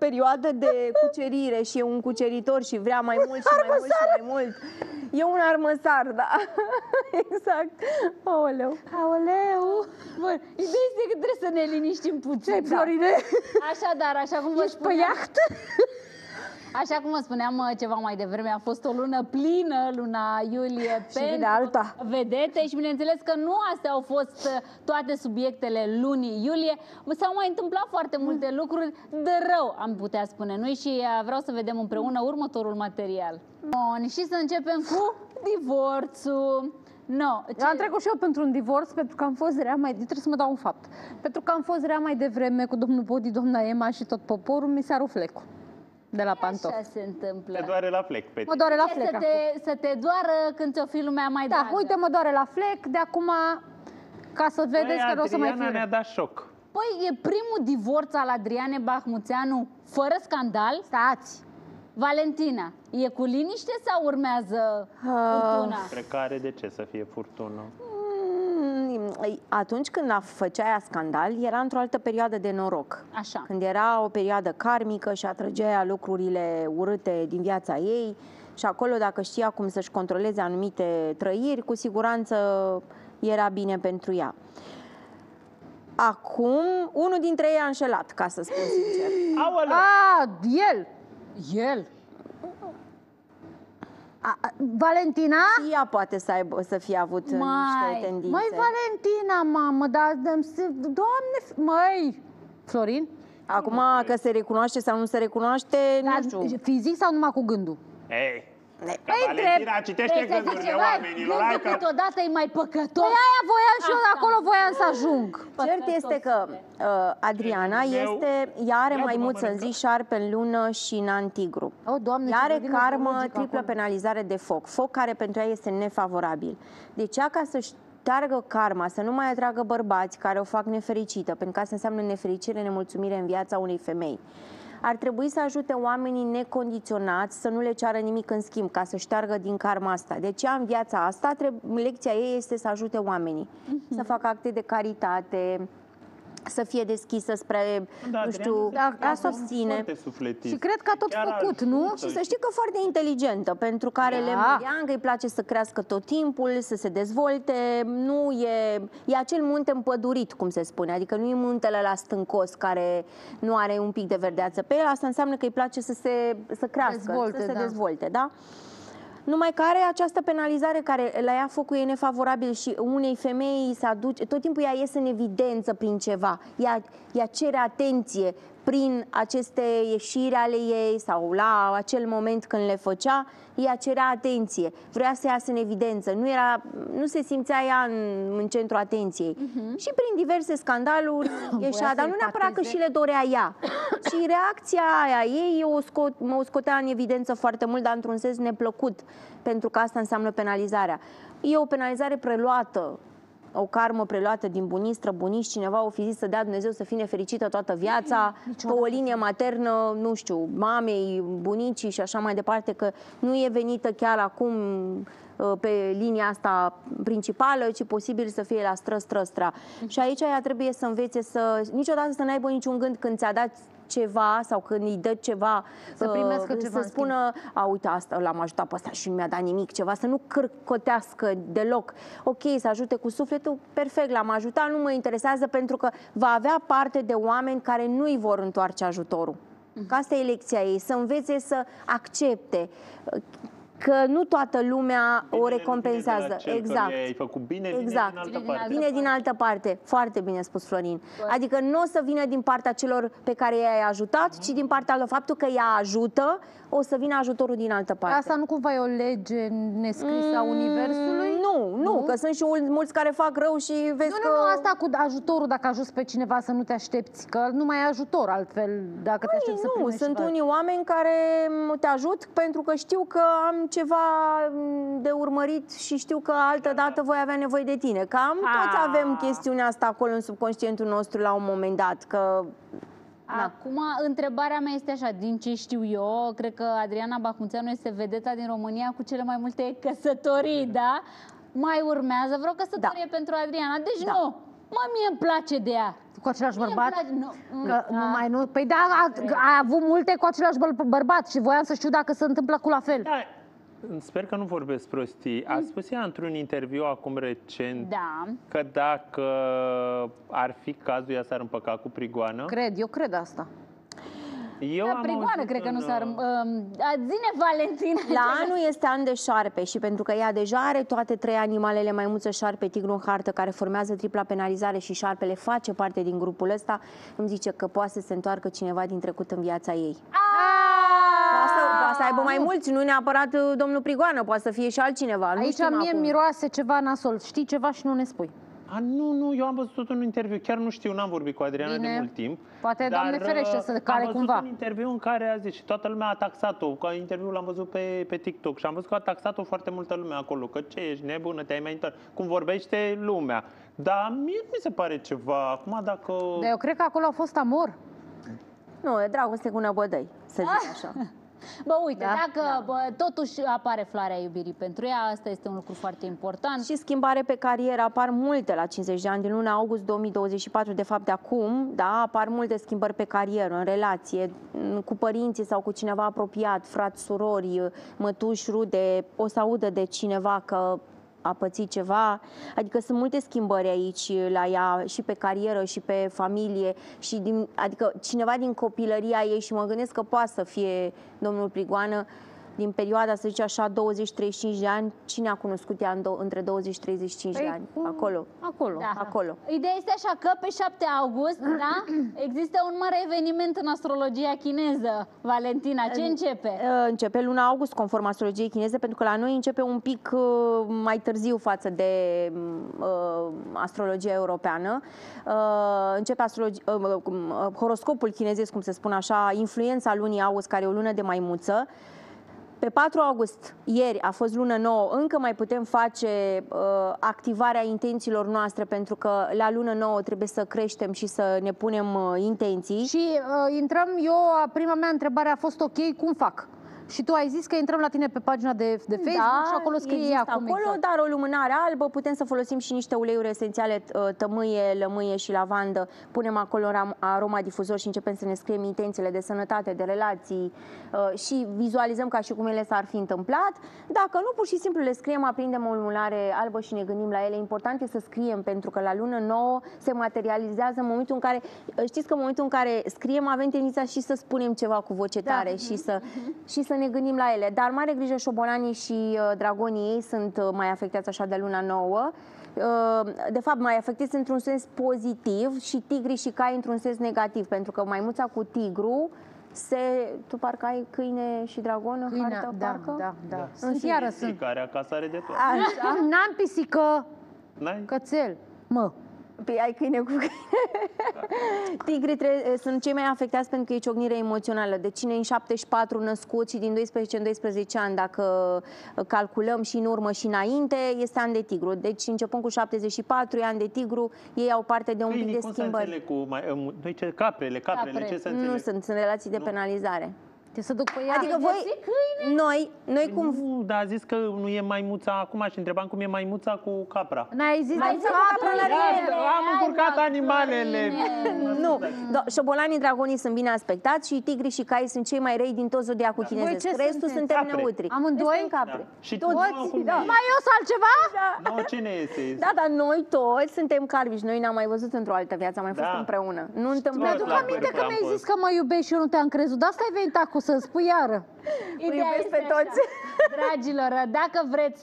perioadă de cucerire și e un cuceritor și vrea mai mult și mai mult și mai mult. E un armăsar, da. Exact. Aoleu. Aoleu. Bun. Ideea este că trebuie să ne liniștim puțin, Florine. Așadar, așa cum vă spuneam... Ești pe iahtă? Așa cum vă spuneam ceva mai devreme, a fost o lună plină, luna iulie, pentru vedete și bineînțeles că nu astea au fost toate subiectele lunii iulie. S-au mai întâmplat foarte multe lucruri de rău, am putea spune noi, și vreau să vedem împreună următorul material. Bun, și să începem cu divorțul. No, am trecut și eu pentru un divorț, pentru că am fost rea mai... Trebuie să mă dau un fapt. Pentru că am fost rea mai devreme cu domnul Bodhi, doamna Emma și tot poporul, mi s-a rupt flecul. De la pantof. Așa se întâmplă. Te doare la flec, Peti. Mă doare la flec. Să te doară când ți-o fi lumea mai dragă. Da, uite, mă doare la flec. De acum, ca să vedeți că nu o să mai fiu. Adriana ne-a dat șoc. Păi, e primul divorț al Adrianei Bahmuțeanu fără scandal. Stați! Valentina, e cu liniște sau urmează furtuna? Care de ce să fie furtună? Atunci când a făcea ea scandal, era într-o altă perioadă de noroc. Așa. Când era o perioadă karmică și atrăgea ea lucrurile urâte din viața ei și acolo dacă știa cum să-și controleze anumite trăiri, cu siguranță era bine pentru ea. Acum, unul dintre ei a înșelat, ca să spun sincer. Aoleu! A, el! El! Valentina? Și ea poate să fie avut niște tendințe. Măi, Valentina, mamă, dar... Doamne, măi! Florin? Acum, că se recunoaște sau nu se recunoaște, nu știu. Fizic sau numai cu gândul? Ei! Valentina citește gândurile oamenilor. Gândul câteodată e mai păcătos. Păi aia voiam și eu, acolo voiam să ajung. Cert este că Adriana ea are maimuță în zi, șarpe în lună și în antigru. Ea are karmă, triplă penalizare de foc. Foc care pentru ea este nefavorabil. Deci ea, ca să-și șteargă karma, să nu mai atragă bărbați care o fac nefericită, pentru că asta înseamnă nefericire, nemulțumire în viața unei femei, ar trebui să ajute oamenii necondiționați, să nu le ceară nimic în schimb, ca să șteargă din karma asta. Deci ea în viața asta, lecția ei este să ajute oamenii, să facă acte de caritate, să fie deschisă spre, nu știu, a susține. Și cred că a tot făcut, nu? Și să știi că foarte inteligentă, pentru că are lemn că îi place să crească tot timpul, să se dezvolte, nu e acel munte împădurit, cum se spune, adică nu e muntele la stâncos care nu are un pic de verdeață pe el, asta înseamnă că îi place să crească, să se dezvolte, da? Numai că are această penalizare care la ea focul e nefavorabil și unei femei se aduce, tot timpul ea iese în evidență prin ceva, ea cere atenție, prin aceste ieșiri ale ei sau la acel moment când le făcea, ea cerea atenție, vrea să iasă în evidență, nu se simțea ea în centrul atenției. Și prin diverse scandaluri ieșea, dar nu neapărat că și le dorea ea. Și reacția aia ei mă scotea în evidență foarte mult, dar într-un sens neplăcut, pentru că asta înseamnă penalizarea. E o penalizare preluată, o karmă preluată din bunii, străbunii, cineva o fi zis să dea Dumnezeu să fie nefericită toată viața, pe o linie maternă, nu știu, mamei, bunicii și așa mai departe, că nu e venită chiar acum pe linia asta principală, ci posibil să fie la stră. Și aici ea trebuie să învețe niciodată să n-aibă niciun gând când ți-a dat ceva sau când îi dă ceva, să primească ceva, să spună, a, uite, asta l-am ajutat pe ăsta și nu mi-a dat nimic, ceva, să nu cârcotească deloc. Ok, să ajute cu sufletul, perfect, l-am ajutat, nu mă interesează, pentru că va avea parte de oameni care nu îi vor întoarce ajutorul. Că asta e lecția ei, să învețe să accepte că nu toată lumea o recompensează. Exact. Ai făcut bine, exact. Bine din altă parte. Foarte bine spus, Florin. Adică nu o să vină din partea celor pe care i-ai ajutat, ci din partea lor, faptul că ea ajută, o să vină ajutorul din altă parte. Asta nu cumva e o lege nescrisă a universului? Nu, că sunt și mulți care fac rău și vezi că... Nu, asta cu ajutorul, dacă ajuți pe cineva să nu te aștepți, că nu mai e ajutor altfel, dacă te aștepți să primești ceva. Nu, sunt unii oameni care te ajut pentru că știu că am ceva de urmărit și știu că altă dată voi avea nevoie de tine. Cam toți avem chestiunea asta acolo în subconștientul nostru la un moment dat, că... Acum, întrebarea mea este așa, din ce știu eu, cred că Adriana Bahmuțeanu este vedeta din România cu cele mai multe căsătorii, da? Mai urmează vreo căsătorie pentru Adriana, deci nu, mie îmi place de ea. Cu același bărbat? Nu. Păi da, a avut multe cu același bărbat și voiam să știu dacă se întâmplă cu la fel. Sper că nu vorbesc prostii. A spus ea într-un interviu acum recent că dacă ar fi cazul, ea s-ar împăca cu Prigoană. Eu cred asta. Prigoană cred că nu s-ar... Zine, Valentina! La anul este an de șarpe și pentru că ea deja are toate trei animalele, maimuță, șarpe, tigru în hartă, care formează tripla penalizare și șarpele face parte din grupul ăsta, îmi zice că poate să se întoarcă cineva din trecut în viața ei. Poate să aibă mai mulți, nu neapărat domnul Prigoană, poate să fie și altcineva. Aici mie miroase ceva nasol, știi ceva și nu ne spui. Nu, eu am văzut tot un interviu, chiar nu știu, n-am vorbit cu Adriana de mult timp. Poate, Doamne ferește, să care cumva. Am văzut un interviu în care a zis, și toată lumea a taxat-o, că interviul l-am văzut pe TikTok și am văzut că a taxat-o foarte multă lume acolo, că ce, ești nebună, te-ai mai întors, cum vorbește lumea. Dar mie nu mi se pare ceva, acum dacă... Dar eu cred că acolo a fost amor. Nu, e dragoste cu năbădăi, să zic așa. Bă, uite, dacă totuși apare floarea iubirii pentru ea, asta este un lucru foarte important. Și schimbare pe carieră, apar multe la 50 de ani, din luna august 2024, de fapt de acum, apar multe schimbări pe carieră, în relație, cu părinții sau cu cineva apropiat, frați, surori, mătuși, rude, o să audă de cineva că a pățit ceva, adică sunt multe schimbări aici la ea și pe carieră și pe familie și adică cineva din copilăria ei, și mă gândesc că poate să fie domnul Prigoană din perioada, să zice așa, 20-35 de ani, cine a cunoscut ea între 20-35 de ani? Acolo. Ideea este așa că pe 7 august, există un mare eveniment în astrologia chineză, Valentina. Ce începe? Începe luna august, conform astrologiei chineze, pentru că la noi începe un pic mai târziu față de astrologia europeană. Începe horoscopul chinezesc, cum se spune așa, influența lunii august, care e o lună de maimuță. Pe 4 august, ieri, a fost lună nouă, încă mai putem face activarea intențiilor noastre, pentru că la lună nouă trebuie să creștem și să ne punem intenții. Și prima mea întrebare a fost, ok, cum fac? Și tu ai zis că intrăm la tine pe pagina de Facebook și acolo scrie acum. Dar o lumânare albă, putem să folosim și niște uleiuri esențiale, tămâie, lămâie și lavandă. Punem acolo aroma difuzor și începem să ne scriem intențiile de sănătate, de relații și vizualizăm ca și cum ele s-ar fi întâmplat. Dacă nu, pur și simplu le scriem, aprindem o lumânare albă și ne gândim la ele. Important e să scriem, pentru că la lună nouă se materializează în momentul în care, știți că în momentul în care scriem avem tendința și să spunem ceva cu voce tare și să ne gândim la ele. Dar mare grijă, șobolanii și dragonii ei sunt mai afectați așa de luna nouă. De fapt, mai afectați într-un sens pozitiv și tigrii și cai într-un sens negativ, pentru că maimuța cu tigru se... Tu parcă ai câine și dragon în hartă, da, parcă? Da, da, da. În seară sunt. Care acasă are de tot. N-am pisică. N-ai? Cățel. Mă. Păi ai câine cu câine. Da. Tigrii sunt cei mai afectați pentru că e ciocnire emoțională. Deci cine în 74 născut și din 12 în 12 ani, dacă calculăm și în urmă și înainte, este an de tigru. Deci începând cu 74, e an de tigru, ei au parte de un pic de schimbări. Cu caprele, ce se înțeleg? Nu sunt, sunt relații de penalizare. Te să duc pe ea. Adică voi, noi cum... Nu, dar a zis că nu e maimuța acum și întrebam cum e maimuța cu capra. N-ai zis maimuța cu capra la rând. Am încurcat animalele. Nu, șobolanii, dragonii sunt bine aspectați și tigrii și caii sunt cei mai răi din tot zodiacul chinezesc. Restul suntem neutri. Amândoi? Capre. Și toți? Mai eu sau altceva? Nu, cine este? Da, dar noi toți suntem calvici. Noi n-am mai văzut într-o altă viață, am mai fost împreună. Nu întâmplă. Mi-aduc aminte că mi-ai zis că mă iubești și eu nu te-am crezut. De asta ai venit acum. Să-mi spui iară. Ideea este pe toți. Așa. Dragilor, dacă vreți,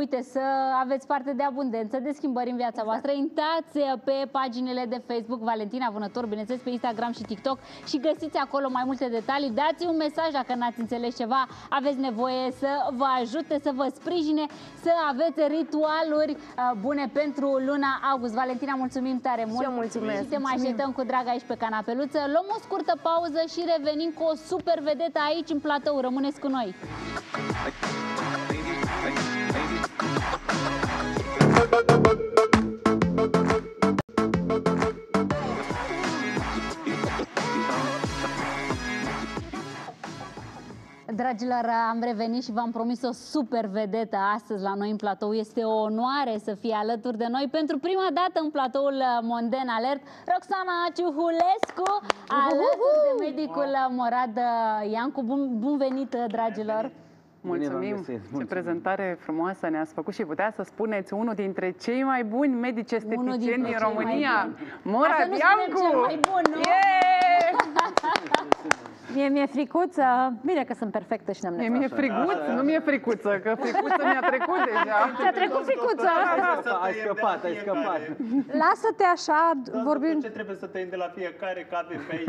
uite, să aveți parte de abundență, de schimbări în viața voastră, intrați pe paginile de Facebook Valentina Vânătoru, bineînțeles pe Instagram și TikTok și găsiți acolo mai multe detalii. Dați un mesaj dacă n-ați înțeles ceva, aveți nevoie să vă ajute, să vă sprijine, să aveți ritualuri bune pentru luna august. Valentina, mulțumim tare mult. Și eu mulțumesc. Și te mai așteptăm cu drag aici pe canapeluță. Luăm o scurtă pauză și revenim cu o super vedeta aici în platou. Rămâneți cu noi! Dragilor, am revenit și v-am promis o super vedetă astăzi la noi în platou. Este o onoare să fie alături de noi pentru prima dată în platoul Monden Alert, Roxana Ciuhulescu, alături de medicul Morad Iancu. Bun venit, dragilor! Mulțumim! Ce prezentare frumoasă ne-ați făcut și putea să spuneți unul dintre cei mai buni medici esteticieni din România, Morad Iancu! Mie mi-e fricuță. Bine că sunt perfectă și n-am nevoie. Nu mi-e fricuță, că fricuță mi-a trecut deja. Ți-a trecut fricuța? Ai scăpat, ai scăpat. Lasă-te așa, vorbim... Ce trebuie să tăiem de la fiecare cadre pe aici?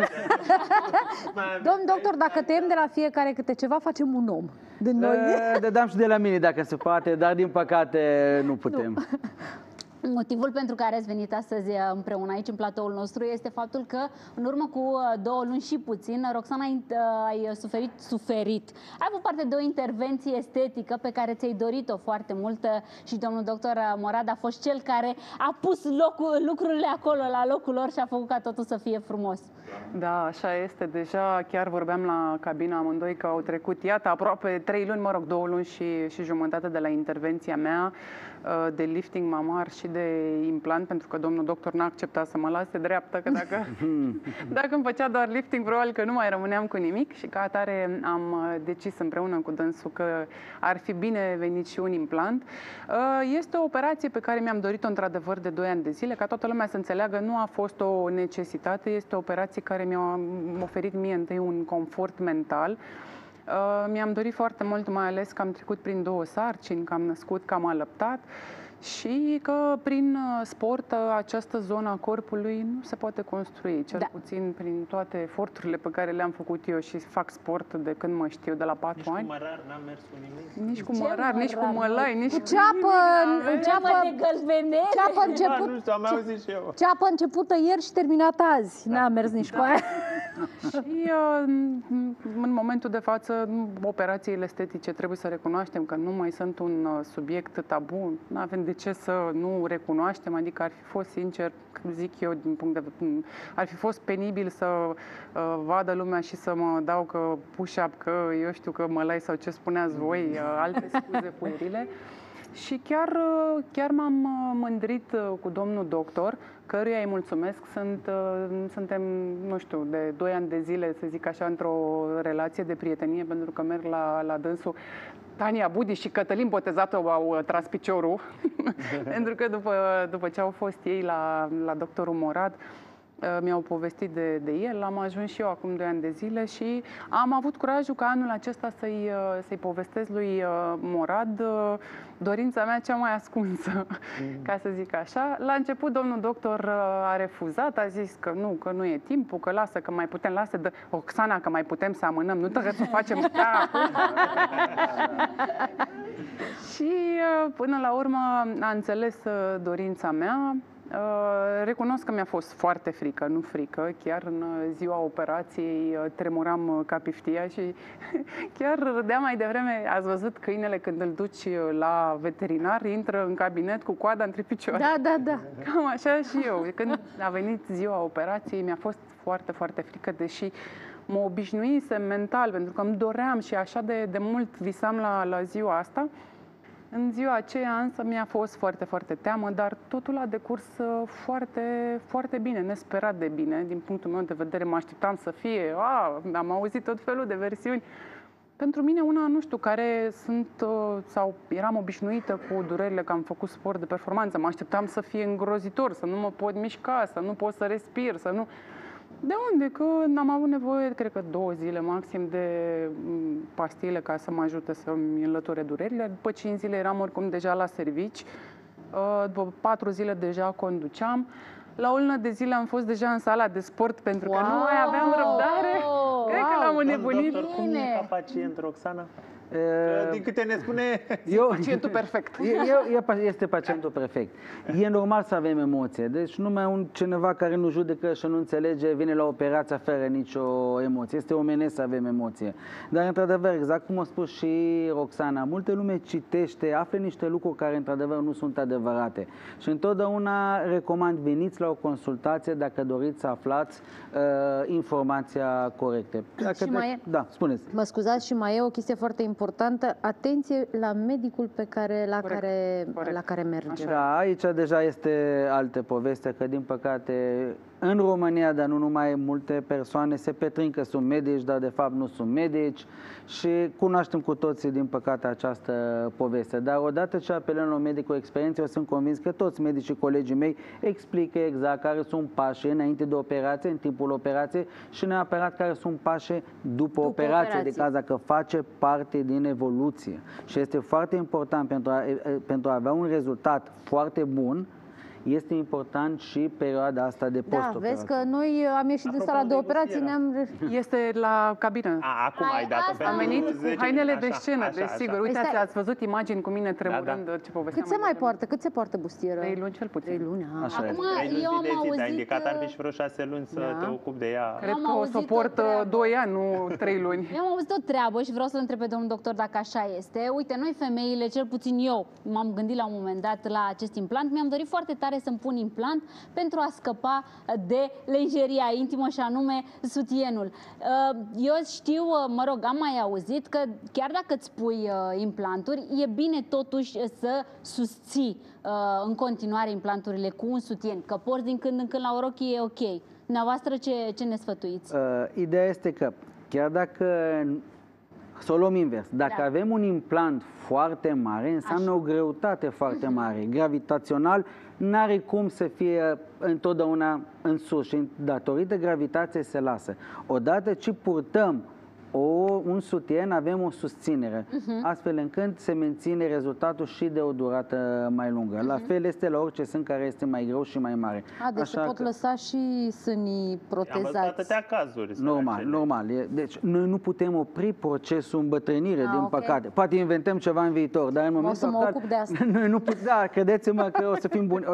Domn doctor, dacă tăiem de la fiecare câte ceva, facem un om. Dădeam și de la mine dacă se poate, dar din păcate nu putem. Motivul pentru care ați venit astăzi împreună aici în platoul nostru este faptul că în urmă cu 2 luni și puțin, Roxana, ai suferit. Ai avut parte de o intervenție estetică pe care ți-ai dorit-o foarte mult și domnul doctor Morad a fost cel care a pus lucrurile acolo la locul lor și a făcut ca totul să fie frumos. Da, așa este. Deja chiar vorbeam la cabina amândoi că au trecut, iată, aproape 3 luni, mă rog, 2 luni și jumătate de la intervenția mea de lifting mamar și de implant, pentru că domnul doctor n-a acceptat să mă lase dreaptă, că dacă îmi făcea doar lifting, probabil că nu mai rămâneam cu nimic și ca atare am decis împreună cu dânsul că ar fi bine venit și un implant. Este o operație pe care mi-am dorit-o într-adevăr de 2 ani de zile, ca toată lumea să înțeleagă, nu a fost o necesitate, este o operație care mi-a oferit mie întâi un confort mental. Mi-am dorit foarte mult, mai ales că am trecut prin 2 sarcini, că am născut, că am alăptat, și că prin sport această zonă a corpului nu se poate construi, cel puțin prin toate eforturile pe care le-am făcut eu și fac sport de când mă știu, de la 4 ani. Nici cu mărar n-am mers cu nimic. Nici cu mărar, nici cu mălai, nici cu nimic. Ceapă începută ieri și terminată azi. N-am mers nici cu aia. Și în momentul de față, operațiile estetice, trebuie să recunoaștem că nu mai sunt un subiect tabu. Nu avem de ce să nu recunoaștem, adică ar fi fost, sincer, zic eu, din punct de vedere, ar fi fost penibil să vadă lumea și să mă dau că push-up, că eu știu că mălai sau ce spuneați voi, alte scuze puerile. Și chiar m-am mândrit cu domnul doctor, căruia îi mulțumesc. Suntem, nu știu, de 2 ani de zile, să zic așa, într-o relație de prietenie, pentru că merg la dânsul. Tania Budi și Cătălin Botezatu au tras piciorul, pentru că după ce au fost ei la doctorul Morad, mi-au povestit de el, am ajuns și eu acum 2 ani de zile și am avut curajul ca anul acesta să-i povestesc lui Morad dorința mea cea mai ascunsă, ca să zic așa. La început domnul doctor a refuzat, a zis că nu e timpul, că lasă, că mai putem, lasă de Roxana, că mai putem să amânăm, nu trebuie să facem acum. Și până la urmă a înțeles dorința mea. Recunosc că mi-a fost foarte frică, nu frică, chiar în ziua operației tremuram ca piftia și chiar râdeam mai devreme. Ați văzut câinele când îl duci la veterinar, intră în cabinet cu coada între picioare. Da, da, da. Cam așa și eu. Când a venit ziua operației mi-a fost foarte, foarte frică, deși mă obișnuisem mental, pentru că îmi doream și așa de mult visam la ziua asta. În ziua aceea însă mi-a fost foarte, foarte teamă, dar totul a decurs foarte, foarte bine, nesperat de bine. Din punctul meu de vedere mă așteptam să fie, am auzit tot felul de versiuni. Pentru mine una, nu știu, care sunt sau eram obișnuită cu durerile că am făcut sport de performanță. Mă așteptam să fie îngrozitor, să nu mă pot mișca, să nu pot să respir, să nu... De unde? Că n-am avut nevoie, cred că 2 zile maxim de pastile ca să mă ajute să-mi înlăture durerile. După 5 zile eram oricum deja la servici, după 4 zile deja conduceam. La o lună de zile am fost deja în sala de sport pentru că nu mai aveam răbdare. Cred că l-am înnebunit. Doctor, cum e ca pacient, Roxana? Din câte ne spune, pacientul perfect. Este pacientul perfect. E normal să avem emoție. Deci numai cineva care nu judecă și nu înțelege vine la operația fără nicio emoție. Este omenesc să avem emoție. Dar într-adevăr, exact cum a spus și Roxana, multe lume citește, află niște lucruri care într-adevăr nu sunt adevărate. Și întotdeauna recomand, veniți la o consultație dacă doriți să aflați informația corectă. Da, spuneți. Mă scuzați, și mai e o chestie foarte importantă, atenție la medicul pe care, la care merge. Da, aici deja este altă poveste, că din păcate în România, dar nu numai, multe persoane se pretrin că sunt medici, dar de fapt nu sunt medici și cunoaștem cu toții din păcate această poveste. Dar odată ce apelăm la un medic cu experiență, eu sunt convins că toți medicii, colegii mei, explică exact care sunt pașii înainte de operație, în timpul operației și neapărat care sunt pașii după operație, de caz dacă face parte din evoluție. Și este foarte important pentru a avea un rezultat foarte bun. Este important și perioada asta de post-operație. Da, vezi că noi am ieșit din sala de operații, ne-am... Este la cabină. Acum ai dat-o. Am venit cu hainele de scenă, desigur. Uitați, ați văzut imagini cu mine tremurând, ce povesteam. Cât se mai poartă? Cât se poartă bustieră? 3 luni cel puțin. 3 luni, Acum eu am auzit... Ai indicat ar fi și vreo 6 luni să te ocupi de ea. Cred că o să port 2 ani, nu 3 luni. Eu am auzit o treabă și vreau să-l întreb pe domnul doctor dacă așa este. Uite, noi femeile, cel puțin eu, m-am gândit la un moment dat la acest implant, mi-am dorit foarte tare să-mi pun implant pentru a scăpa de lenjeria intimă și anume sutienul. Eu știu, mă rog, am mai auzit că chiar dacă îți pui implanturi, e bine totuși să susții în continuare implanturile cu un sutien, că porți din când în când la o rochie e ok. Dumneavoastră ce ne sfătuiți? Ideea este că chiar dacă... Să o luăm invers. Dacă avem un implant foarte mare, înseamnă o greutate foarte mare. Gravitațional n-are cum să fie întotdeauna în sus și datorită gravitației se lasă. Odată ce purtăm un sutien, avem o susținere, astfel încât se menține rezultatul și de o durată mai lungă. La fel este la orice sân care este mai greu și mai mare. Deci se pot lăsa și sânii protezați. Am văzut atâtea cazuri. Normal, normal. Deci noi nu putem opri procesul îmbătrânire, din păcate. Poate inventăm ceva în viitor, dar în momentul actual... O să mă ocup de asta. Noi nu putem, da, credeți-mă că o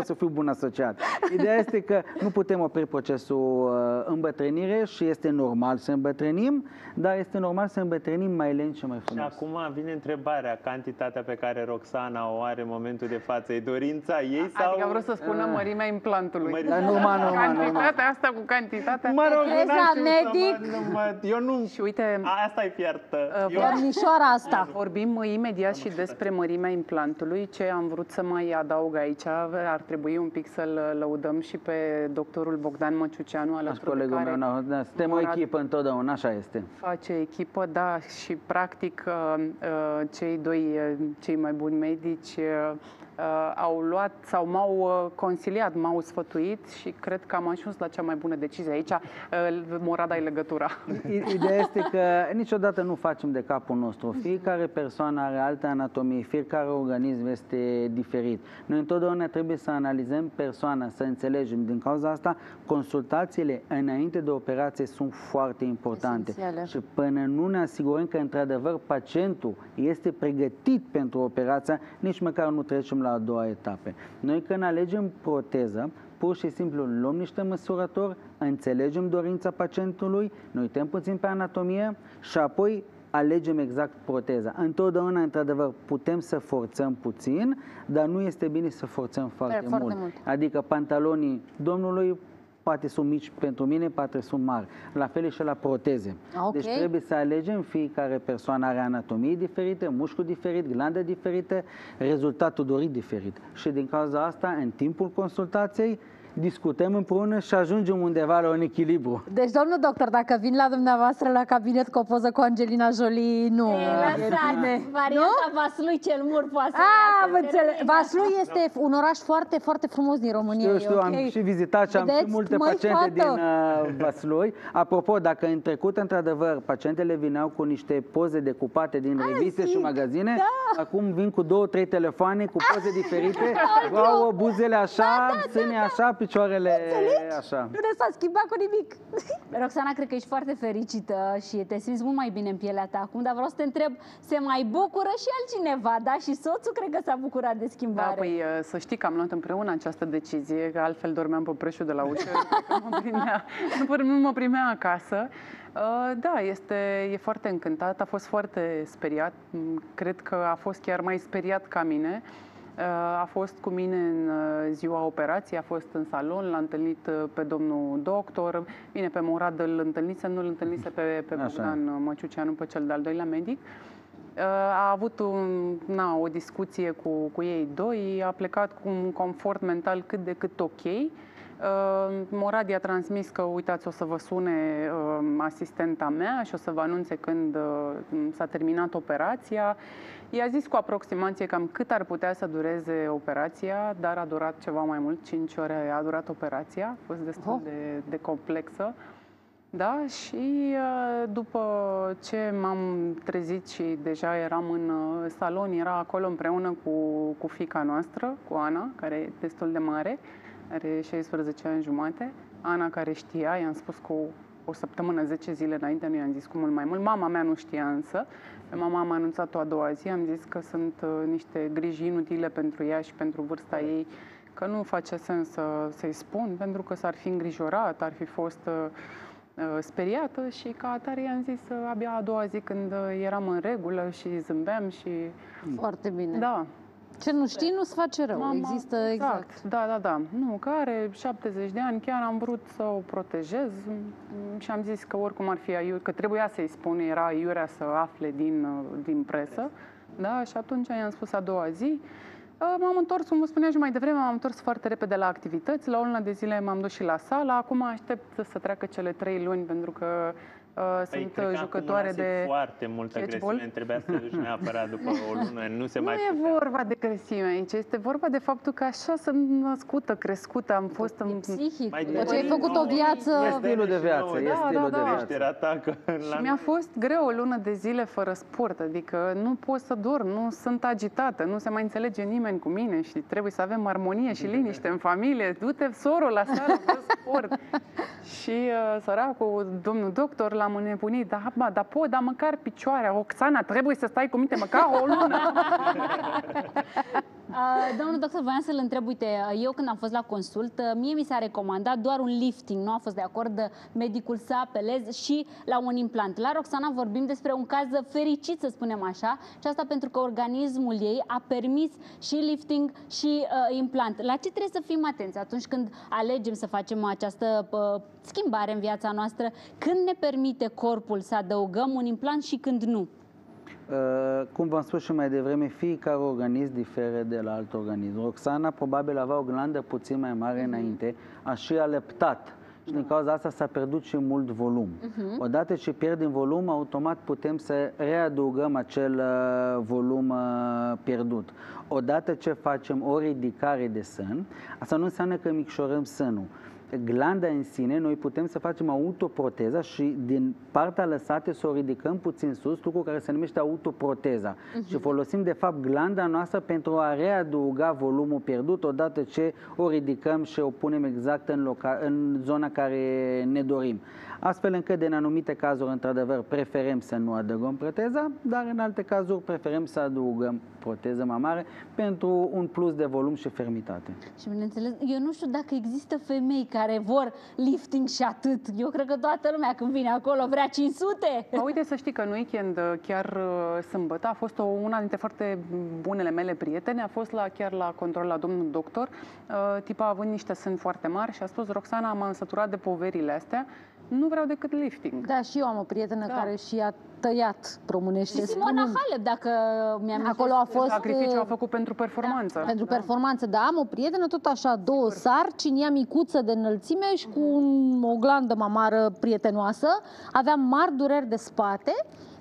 să fiu bun asociat. Ideea este că nu putem opri procesul îmbătrânire și este normal să îmbătrânim, dar este normal să îmbătrânim mai lent și mai frumos. Și acum vine întrebarea, cantitatea pe care Roxana o are în momentul de față, e dorința ei sau... Adică vreau să spună mărimea implantului. Mărimea. Dar cantitatea asta cu cantitatea... Mă rog, medic. Eu nu... Și uite... Asta e fiartă. Domnișoara asta. Vorbim imediat și despre mărimea implantului. Ce am vrut să mai adaug aici, ar trebui un pic să-l lăudăm și pe doctorul Bogdan Măciuceanu, alături de care... Suntem o echipă întotdeauna, așa este. Face echipă, da, și practic cei mai buni medici au luat sau m-au consiliat, m-au sfătuit și cred că am ajuns la cea mai bună decizie. Aici Morad ai legătura. Ideea este că niciodată nu facem de capul nostru. Fiecare persoană are altă anatomie, fiecare organism este diferit. Noi întotdeauna trebuie să analizăm persoana, să înțelegem. Din cauza asta, consultațiile înainte de operație sunt foarte importante. Esențiale. Și până nu ne asigurăm că într-adevăr pacientul este pregătit pentru operația, nici măcar nu trecem la a doua etapă. Noi când alegem proteză, pur și simplu luăm niște măsurători, înțelegem dorința pacientului, ne uităm puțin pe anatomie și apoi alegem exact proteza. Întotdeauna, într-adevăr, putem să forțăm puțin, dar nu este bine să forțăm foarte mult. Adică pantalonii domnului poate sunt mici pentru mine, poate sunt mari. La fel și la proteze. Okay. Deci trebuie să alegem, fiecare persoană are anatomie diferite, mușcul diferit, glande diferite, rezultatul dorit diferit. Și din cauza asta, în timpul consultației, discutăm împreună și ajungem undeva la un echilibru. Deci, domnul doctor, dacă vin la dumneavoastră la cabinet cu o poză cu Angelina Jolie, nu. Varianta Vaslui cel Mult poate să Vaslui este un oraș foarte, foarte frumos din România. Știu, okay. Am și vizitat și am și multe paciente din Vaslui. Apropo, dacă în trecut, într-adevăr, pacientele vineau cu niște poze decupate din reviste și magazine, acum vin cu 2-3 telefoane cu poze diferite, au buzele așa, sâne așa, picioarele așa. Nu ne s-a schimbat cu nimic. Roxana, cred că ești foarte fericită și te simți mult mai bine în pielea ta acum, dar vreau să te întreb, se mai bucură și altcineva, da? Și soțul cred că s-a bucurat de schimbare. Da, păi să știi că am luat împreună această decizie, că altfel dormeam pe preșul de la ușă, nu mă primea acasă. Da, e foarte încântat, a fost foarte speriat, cred că a fost chiar mai speriat ca mine. A fost cu mine în ziua operației, a fost în salon, l-a întâlnit pe domnul doctor. Bine, pe Morad îl întâlnise, nu îl întâlnise pe Bogdan Măciuceanu, pe cel de-al doilea medic. A avut o discuție cu ei doi, a plecat cu un confort mental cât de cât ok. Morad i-a transmis că, uitați, o să vă sune asistenta mea și o să vă anunțe când s-a terminat operația. I-a zis cu aproximație cam cât ar putea să dureze operația, dar a durat ceva mai mult, 5 ore a durat operația, a fost destul de complexă. Da, și după ce m-am trezit și deja eram în salon, era acolo împreună cu fiica noastră, cu Ana, care e destul de mare, are 16 ani jumate. Ana, care știa, i-am spus cu o săptămână, 10 zile înainte, nu i-am zis cu mult mai mult. Mama mea nu știa însă. Mama am anunțat-o a doua zi, am zis că sunt niște griji inutile pentru ea și pentru vârsta ei, că nu face sens să-i spun, pentru că s-ar fi îngrijorat, ar fi fost speriată și ca atare i-am zis abia a doua zi când eram în regulă și zâmbeam și... Foarte bine. Da. Ce nu știi, nu-ți face rău. Mama, există exact. Da. Nu, că are 70 de ani, chiar am vrut să o protejez și am zis că oricum ar fi aiurea, că trebuia să-i spun, era aiurea să afle din presă. Da, și atunci i-am spus a doua zi. M-am întors, cum spunea și mai devreme, m-am întors foarte repede la activități. La o lună de zile m-am dus și la sală. Acum aștept să treacă cele 3 luni, pentru că sunt jucătoare de foarte multă agresiune, trebuia să te duci neapărat după o lună, nu e vorba de agresiune aici, este vorba de faptul că așa sunt născută, crescută, am fost în psihic. Ce ai făcut o viață, e stilul de viață, mi-a fost greu o lună de zile fără sport, adică nu pot să dorm, nu sunt agitată, nu se mai înțelege nimeni cu mine și trebuie să avem armonie și liniște în familie. Du-te, sorul, la sală, fă sport. Și săracul domnul doctor, l-am înnebunit, dar măcar picioarea, Roxana, trebuie să stai cu minte măcar o lună. Domnul doctor, voiam să-l întreb, uite, eu când am fost la consult, mie mi s-a recomandat doar un lifting, nu a fost de acord medicul să apelez și la un implant. La Roxana vorbim despre un caz fericit, să spunem așa, și asta pentru că organismul ei a permis și lifting și implant. La ce trebuie să fim atenți atunci când alegem să facem această schimbare în viața noastră, când ne permite corpul să adăugăm un implant și când nu? Cum v-am spus și mai devreme, fiecare organism diferă de la alt organism. Roxana probabil avea o glandă puțin mai mare înainte, a și alăptat și din cauza asta s-a pierdut și mult volum. Odată ce pierdem volum, automat putem să readăugăm acel volum pierdut. Odată ce facem o ridicare de sân, asta nu înseamnă că micșorăm sânul. Glanda în sine, noi putem să facem autoproteza și din partea lăsată să o ridicăm puțin sus, lucru care se numește autoproteza. Și folosim, de fapt, glanda noastră pentru a readăuga volumul pierdut odată ce o ridicăm și o punem exact în zona care ne dorim. Astfel încât, în anumite cazuri, într-adevăr, preferăm să nu adăugăm proteza, dar în alte cazuri preferăm să adăugăm proteză mamară pentru un plus de volum și fermitate. Și, bineînțeles, eu nu știu dacă există femei care vor lifting și atât. Eu cred că toată lumea când vine acolo vrea 500. Mă, uite, să știi că în weekend, chiar sâmbătă, a fost una dintre foarte bunele mele prietene, a fost chiar la control la domnul doctor. Tipa a avut niște sâni foarte mari și a spus: Roxana, m-am săturat de poverile astea, nu vreau decât lifting. Da, și eu am o prietenă care și a tăiat, românește. Simona Halep, dacă mi-am acolo a fost... Sacrificiul a făcut pentru performanță. Da. Pentru performanță, da. Am o prietenă, tot așa, două sarcini, ea micuță de înălțime și cu o glandă mamară prietenoasă. Aveam mari dureri de spate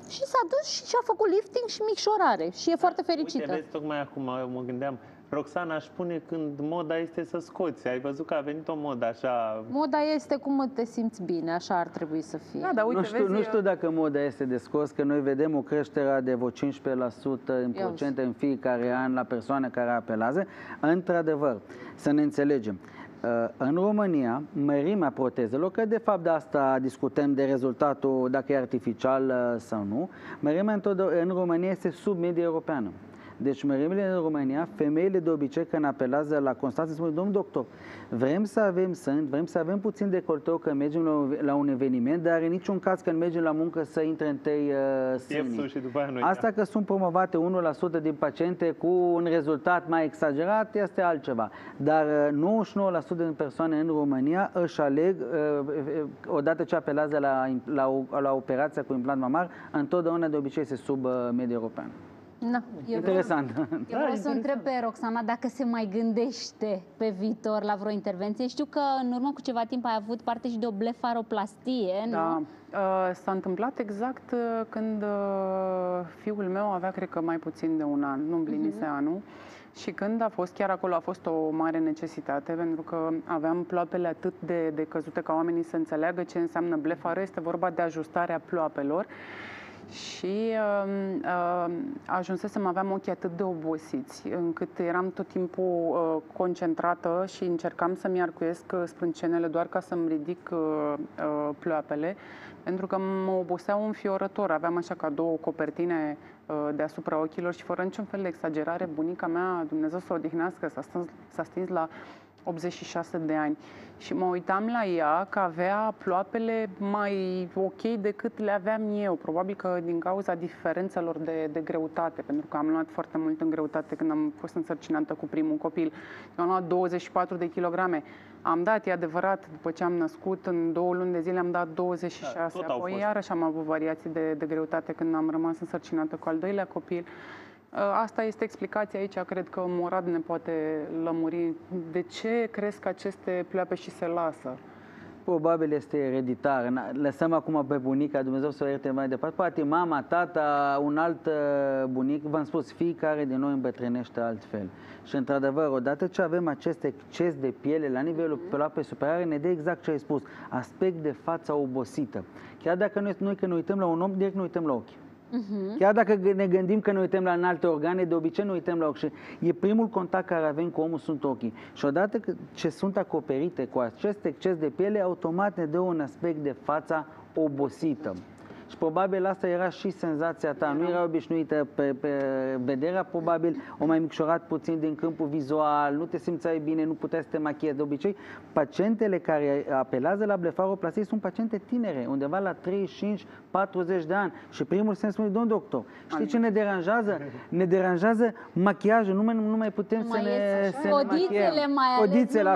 și s-a dus și a făcut lifting și micșorare. Și e foarte fericită. Uite, vezi, tocmai acum mă gândeam, Roxana își pune când moda este să scoți. Ai văzut că a venit o modă așa... Moda este cum te simți bine, așa ar trebui să fie. Da, dar uite, nu știu dacă moda este de scos, că noi vedem o creștere de 15% în fiecare an la persoane care apelează. Într-adevăr, să ne înțelegem. În România, mărimea protezelor, că de fapt de asta discutăm, de rezultatul, dacă e artificial sau nu, mărimea în România este sub media europeană. Deci, mărimile în România, femeile de obicei când apelează la Constanța, spune: domn doctor, vrem să avem sân, vrem să avem puțin decolteu când mergem la un eveniment, dar în niciun caz când mergem la muncă să intre întâi sânii. Asta că sunt promovate 1% din paciente cu un rezultat mai exagerat, este altceva. Dar 99% din persoane în România își aleg, odată ce apelează la operația cu implant mamar, întotdeauna de obicei este sub media europeană. Na, eu vreau să întreb pe Roxana dacă se mai gândește pe viitor la vreo intervenție. Știu că în urmă cu ceva timp ai avut parte și de o blefaroplastie, nu? Da. S-a întâmplat exact când fiul meu avea, cred că, mai puțin de un an, nu împlinise anul. Și când a fost, chiar acolo a fost o mare necesitate, pentru că aveam ploapele atât de căzute ca oamenii să înțeleagă ce înseamnă blefară. Este vorba de ajustarea ploapelor. Și ajunsesem, aveam ochii atât de obosiți, încât eram tot timpul concentrată și încercam să-mi arcuiesc sprâncenele doar ca să-mi ridic ploapele, pentru că mă oboseau înfiorător. Aveam așa ca două copertine deasupra ochilor și, fără niciun fel de exagerare, bunica mea, Dumnezeu să o odihnească, s-a stins la 86 de ani. Și mă uitam la ea că avea ploapele mai ok decât le aveam eu. Probabil că din cauza diferențelor de greutate, pentru că am luat foarte mult în greutate când am fost însărcinată cu primul copil. Eu am luat 24 de kilograme. Am dat, e adevărat, după ce am născut, în 2 luni de zile am dat 26. Da, apoi iarăși am avut variații de greutate când am rămas însărcinată cu al doilea copil. Asta este explicația aici, cred că Morad ne poate lămuri. De ce cresc aceste pleoape și se lasă? Probabil este ereditar. Lăsăm acum pe bunica, Dumnezeu să o ierte mai departe. Poate mama, tata, un alt bunic, v-am spus, fiecare din noi îmbătrânește altfel. Și într-adevăr, odată ce avem acest exces de piele la nivelul pleoapei superioare, ne dă exact ce ai spus, aspect de fața obosită. Chiar dacă noi când ne uităm la un om, direct ne uităm la ochi. Chiar dacă ne gândim că ne uităm la alte organe, de obicei ne uităm la ochi. Și e primul contact care avem cu omul, sunt ochii. Și odată ce sunt acoperite cu acest exces de piele, automat ne dă un aspect de fața obosită. Și probabil asta era și senzația ta. Nu era obișnuită pe vederea, probabil o mai micșorat puțin din câmpul vizual, nu te simțeai bine, nu puteai să te machiezi. De obicei, pacientele care apelează la blefaroplastie sunt paciente tinere, undeva la 35-40 de ani. Și primul sens spune: domn doctor, știi ce ne deranjează? Ne deranjează machiajul, nu mai putem să ne machiem.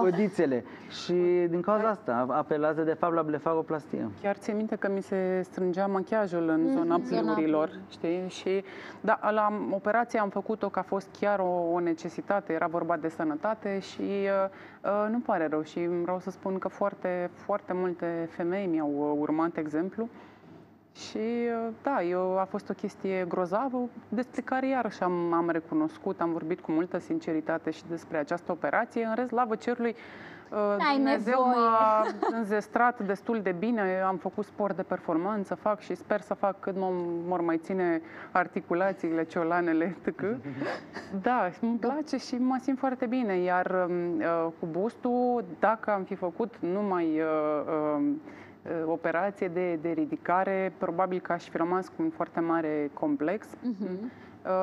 Codițele. Și din cauza asta apelează de fapt la blefaroplastie. Chiar ți-e aminte că mi se strângea machiajul în zona pliurilor, știi? Și da, la operație am făcut-o că a fost chiar o necesitate, era vorba de sănătate și nu pare rău. Și vreau să spun că foarte, foarte multe femei mi-au urmat exemplu. Și da, a fost o chestie grozavă, despre care iarăși am recunoscut, am vorbit cu multă sinceritate și despre această operație. În rest, slavă cerului, Dumnezeu m-a înzestrat destul de bine, am făcut sport de performanță, fac și sper să fac cât mă mai ține articulațiile, ciolanele, etc. Da, îmi place și mă simt foarte bine, iar cu bustul, dacă am fi făcut numai operație de ridicare, probabil că aș fi rămas cu un foarte mare complex.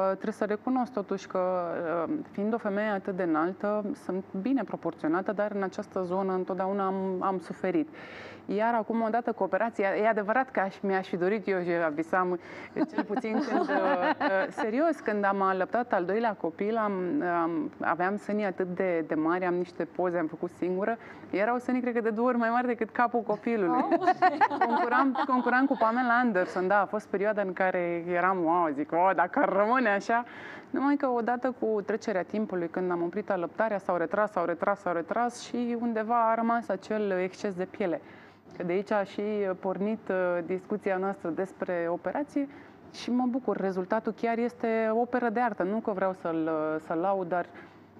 Trebuie să recunosc totuși că, fiind o femeie atât de înaltă, sunt bine proporționată, dar în această zonă întotdeauna am suferit. Iar acum, odată cu operația, e adevărat că mi-aș fi dorit, eu visam, cel puțin când, serios, când am alăptat al doilea copil, aveam sânii atât de mari, am niște poze, am făcut singură, erau sânii, cred că, de 2 ori mai mari decât capul copilului. Concuram cu Pamela Anderson, da, a fost perioada în care eram, wow, zic, wow, dacă ar rămâne așa, numai că odată cu trecerea timpului, când am oprit alăptarea, s-au retras și undeva a rămas acel exces de piele. Că de aici a și pornit discuția noastră despre operații și mă bucur. Rezultatul chiar este o operă de artă. Nu că vreau să-l laud, dar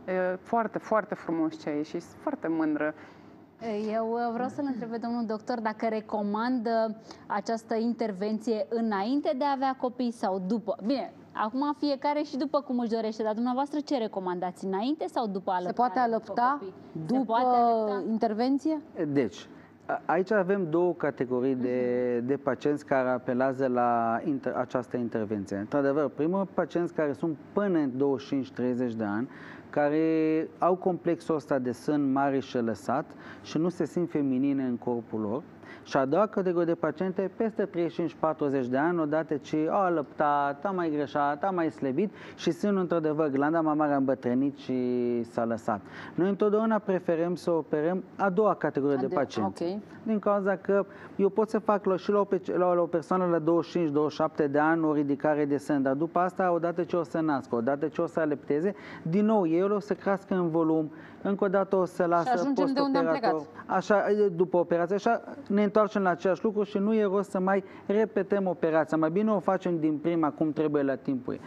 e foarte, foarte frumos ce a ieșit și foarte mândră. Eu vreau să-l întreb pe domnul doctor dacă recomandă această intervenție înainte de a avea copii sau după. Bine, acum fiecare și după cum își dorește, dar dumneavoastră ce recomandați? Înainte sau după alăptare? Se poate alăpta după intervenție? Deci, aici avem 2 categorii de pacienți care apelează la această intervenție. Într-adevăr, primul, pacienți care sunt până în 25-30 de ani, care au complexul ăsta de sân mare și lăsat și nu se simt feminine în corpul lor. Și a doua categorie de paciente, peste 35-40 de ani, odată ce au alăptat, au mai greșat, au mai slăbit și sunt într-adevăr glanda mamară îmbătrânit și s-a lăsat. Noi întotdeauna preferăm să operăm a doua categorie de pacienți. Okay. Din cauza că eu pot să fac și la o persoană la 25-27 de ani o ridicare de sân, dar după asta, odată ce o să nască, odată ce o să alăpteze, din nou el o să crească în volum, încă o dată o să lasă post-operator. De unde am plecat. Așa, după operație, așa ne întoarcem la același lucru și nu e rost să mai repetăm operația. Mai bine o facem din prima, cum trebuie, la timpul.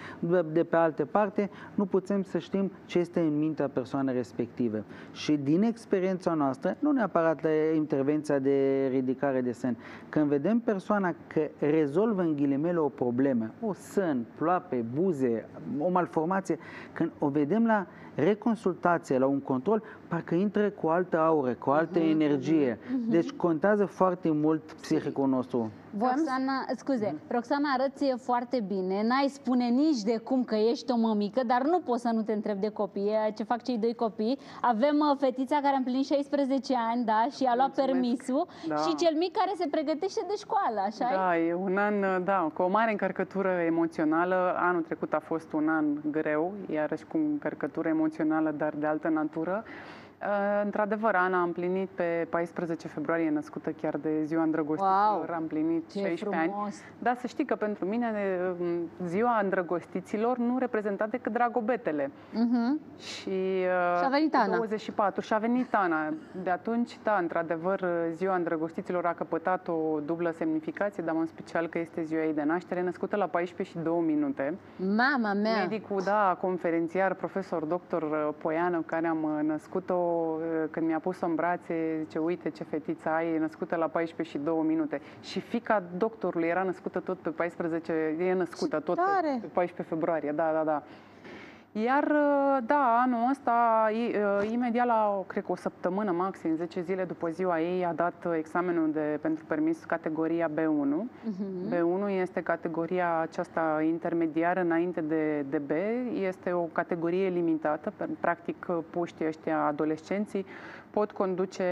De pe alte parte, nu putem să știm ce este în mintea persoanei respective. Și din experiența noastră, nu neapărat la intervenția de ridicare de sân, când vedem persoana că rezolvă în ghilimele o problemă, o sân, ploape, buze, o malformație, când o vedem la reconsultație, la un control, parcă intră cu altă aură, cu altă energie. Deci contează foarte mult psihicul nostru. Roxana, scuze, Roxana, arăți foarte bine, n-ai spune nici de cum că ești o mămică, dar nu poți să nu te întrebi de copii, ce fac cei 2 copii. Avem fetița care a împlinit 16 ani, da, și a luat permisul, da, și cel mic care se pregătește de școală, așa? Da, e un an, da, cu o mare încărcătură emoțională. Anul trecut a fost un an greu, iarăși cu încărcătură emoțională, dar de altă natură. Într-adevăr, Ana a împlinit pe 14 februarie, născută chiar de ziua îndrăgostiților, am împlinit 16 ani. Dar să știi că pentru mine ziua îndrăgostiților nu reprezenta decât dragobetele. Și a venit Ana. 24 și a venit Ana. De atunci, da, într-adevăr, ziua îndrăgostiților a căpătat o dublă semnificație, dar în special că este ziua ei de naștere, născută la 14 și 2 minute. Mama mea! Medicul, da, conferențiar, profesor, doctor Poiană, care am născut-o, când mi-a pus-o în brațe, zice, uite ce fetiță ai, e născută la 14 și 2 minute. Și fiica doctorului era născută tot pe 14, e născută tot pe 14 februarie, da, da, da. Iar, da, anul ăsta, imediat la, cred că o săptămână maxim, 10 zile după ziua ei, a dat examenul pentru permis categoria B1. B1 este categoria aceasta intermediară înainte de B. Este o categorie limitată. Practic, puștii ăștia, adolescenții, pot conduce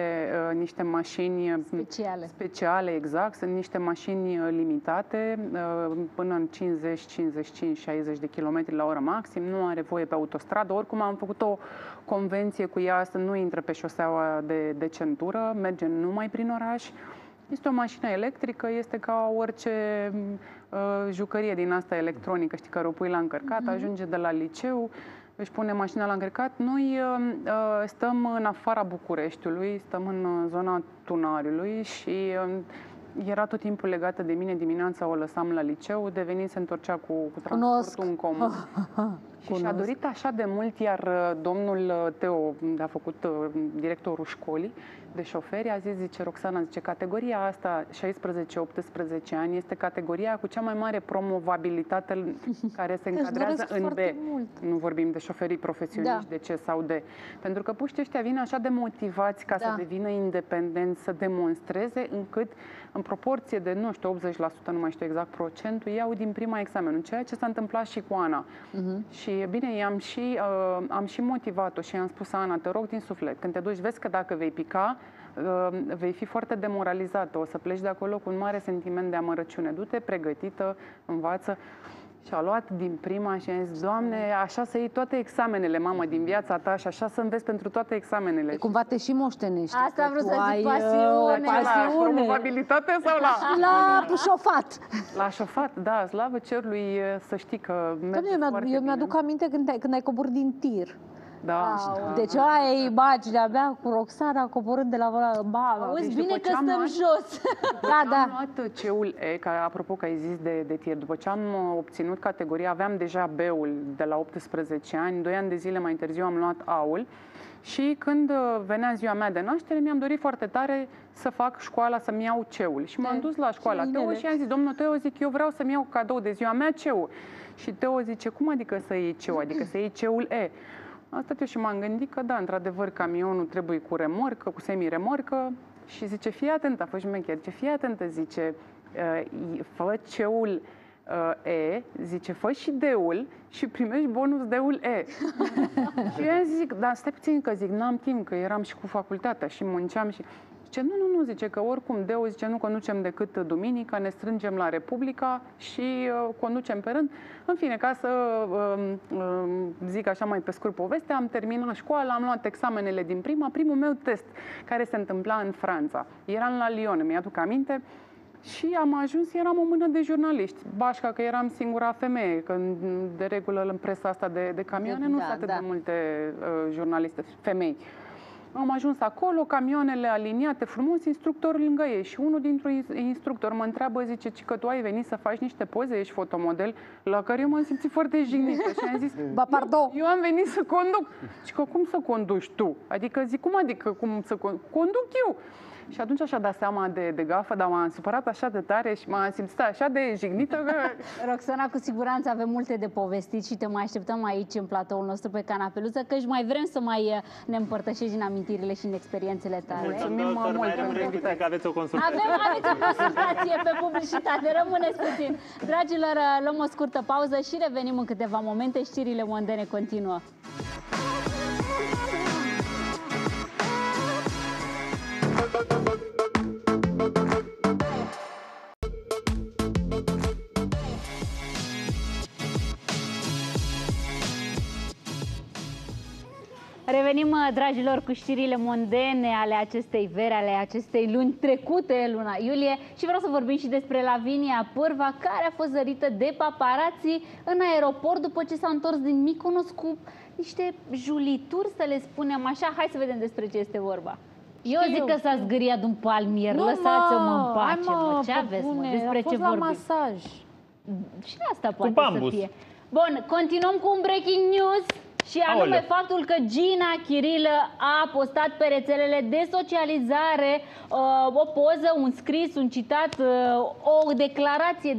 niște mașini speciale. Exact. Sunt niște mașini limitate, până în 50, 55, 60 de km la oră maxim. Nu are voie pe autostradă. Oricum am făcut o convenție cu ea să nu intre pe șoseaua de centură, merge numai prin oraș. Este o mașină electrică, este ca orice jucărie din asta electronică, știi, care o pui la încărcat, ajunge de la liceu, își pune mașina la încărcat. Noi stăm în afara Bucureștiului, stăm în zona Tunariului și era tot timpul legată de mine, dimineața o lăsam la liceu, devenind se întorcea cu transportul în comun. Și și-a dorit așa de mult, iar domnul Teo, a făcut directorul școlii de șoferi, a zis, zice, Roxana, zice, categoria asta, 16-18 ani, este categoria cu cea mai mare promovabilitate care se încadrează în B. Mult. Nu vorbim de șoferii profesioniști, de C sau D. Pentru că puștii ăștia vin așa de motivați ca să devină independenți, să demonstreze, încât în proporție de, nu știu, 80%, nu mai știu exact procentul, iau din prima examen. Ceea ce s-a întâmplat și cu Ana. Și bine, am și motivat-o și i-am spus, Ana, te rog din suflet, când te duci, vezi că dacă vei pica, vei fi foarte demoralizată, o să pleci de acolo cu un mare sentiment de amărăciune. Du-te pregătită, învață. Și a luat din prima și a zis, Doamne, așa să iei toate examenele, mamă, din viața ta și așa să înveți pentru toate examenele. E, cumva te și moștenești. Asta vreau să zic, pasiune. La probabilitate sau la șofat. La șofat, da, slavă cerului, să știi că mergi foarte bine. Eu mi-aduc aminte când ai coborât din tir. Da. Deci aia e imagine abia cu Roxana coborând de la volan. Ba, auzi, bine că stăm jos. Da, da. Am luat C-ul E, că, apropo că ai zis de tir, după ce am obținut categoria, aveam deja B-ul de la 18 ani, 2 ani de zile mai târziu am luat A-ul. Și când venea ziua mea de naștere, mi-am dorit foarte tare să fac școala, să-mi iau ceul. Și m-am dus la școala Teo și am zis, domnul Teo, zic, eu vreau să-mi iau cadou de ziua mea ceul. Și Teo zice, cum adică să iei ceul? Adică să iei ceul E. Asta eu și m-am gândit că, da, într-adevăr, camionul trebuie cu remorcă, cu semi-remorcă și zice, fii atentă, a fost șmecher, zice, fii atentă, zice, fă ceul E, zice, fă și D-ul și primești bonus D-ul E. Și eu zic, da, stai puțin că zic, n-am timp, că eram și cu facultatea și munceam și... Zice, nu, zice, că oricum D-ul, zice, nu conducem decât duminica, ne strângem la Republica și conducem pe rând. În fine, ca să zic așa mai pe scurt povestea, am terminat școala, am luat examenele din primul meu test, care se întâmpla în Franța. Eram la Lyon, mi-aduc aminte. Și am ajuns, eram o mână de jurnaliști. Bașca că eram singura femeie, că de regulă în presa asta de camioane nu sunt atât de multe jurnaliste femei. Am ajuns acolo, camioanele aliniate frumos, instructorul lângă ei. Și unul dintre instructori mă întreabă, zice, că tu ai venit să faci niște poze, ești fotomodel, la care eu m-am simțit foarte jignită. Și am zis, ba, pardon, eu am venit să conduc. Și că cum să conduci tu? Adică zic, cum adică cum să conduc eu? Și atunci așa dat seama de gafă, dar m-am supărat așa de tare și m-am simțit așa de jignită că... Roxana, cu siguranță avem multe de povestit și te mai așteptăm aici în platoul nostru pe canapeluță, căci mai vrem să mai ne împărtășești din amintirile și din experiențele tale. Mulțumim mult pentru invitație. Că aveți o consultație. Aveți o consultație pe publicitate, rămâneți puțin. Dragilor, luăm o scurtă pauză și revenim în câteva momente. Știrile mondene continuă. Revenim, dragilor, cu știrile mondene ale acestei veri, ale acestei luni trecute, luna iulie, și vreau să vorbim și despre Lavinia Pârva, care a fost zărită de paparații în aeroport după ce s-a întors din Mykonos cu niște julituri, să le spunem așa. Hai să vedem despre ce este vorba. Eu zic că s-a zgâriat de un palmier, lăsați-o în pace, mă, ce aveți, mă, despre ce vorbim? A fost la masaj. Și asta poate să fie. Bun, continuăm cu un breaking news. Și anume faptul că Gina Chirilă a postat pe rețelele de socializare o poză, un scris, un citat, o declarație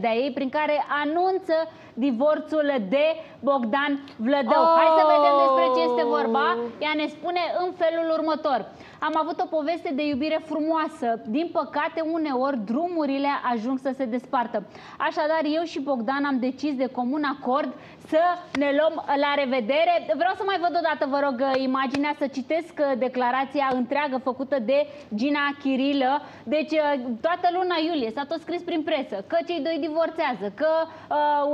de-a ei prin care anunță divorțul de Bogdan Vlădău. Hai să vedem despre ce este vorba. Ea ne spune în felul următor. Am avut o poveste de iubire frumoasă. Din păcate, uneori, drumurile ajung să se despartă. Așadar, eu și Bogdan am decis de comun acord să ne luăm la revedere. Vreau să mai văd o dată, vă rog, imaginea, să citesc declarația întreagă făcută de Gina Chirilă. Deci, toată luna iulie s-a tot scris prin presă că cei doi divorțează, că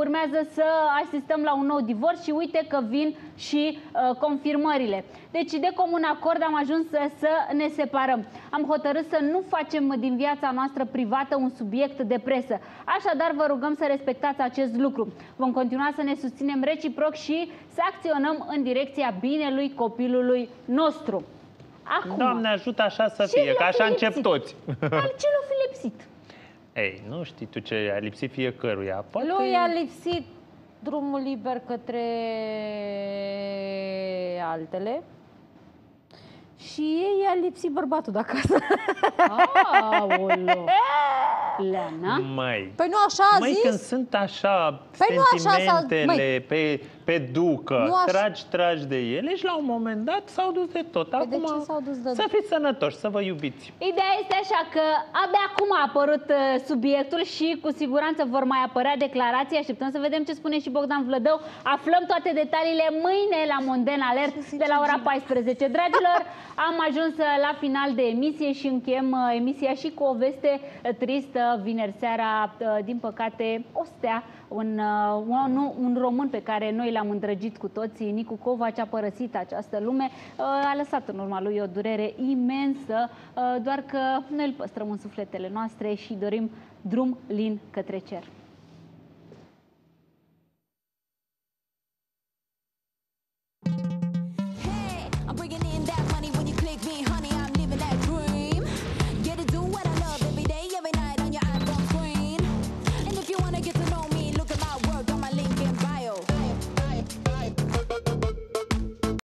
urmează urmează să asistăm la un nou divorț și uite că vin și confirmările. Deci de comun acord am ajuns să ne separăm. Am hotărât să nu facem din viața noastră privată un subiect de presă. Așadar vă rugăm să respectați acest lucru. Vom continua să ne susținem reciproc și să acționăm în direcția binelui copilului nostru. Acum, Doamne ajută așa să fie, că așa încep toți. Al ce l-a fi lipsit? Ei, nu știi tu ce a lipsit fiecăruia. Poate... Lui a lipsit drumul liber către altele. Și ei i-a lipsit bărbatul de acasă. Aoleu. Leana? Mai. Păi nu așa a zis? Când sunt așa sentimentele pe ducă, tragi de ele și la un moment dat s-au dus de tot. Acum să fiți sănătoși, să vă iubiți. Ideea este așa că abia acum a apărut subiectul și cu siguranță vor mai apărea declarații. Așteptăm să vedem ce spune și Bogdan Vlădău. Aflăm toate detaliile mâine la Monden Alert de la ora 14. Dragilor, am ajuns la final de emisie și încheiem emisia și cu o veste tristă. Vineri seara, din păcate, o stea, un român pe care noi l-am îndrăgit cu toții, Nicu Covaci, a părăsit această lume, a lăsat în urma lui o durere imensă, doar că noi îl păstrăm în sufletele noastre și dorim drum lin către cer.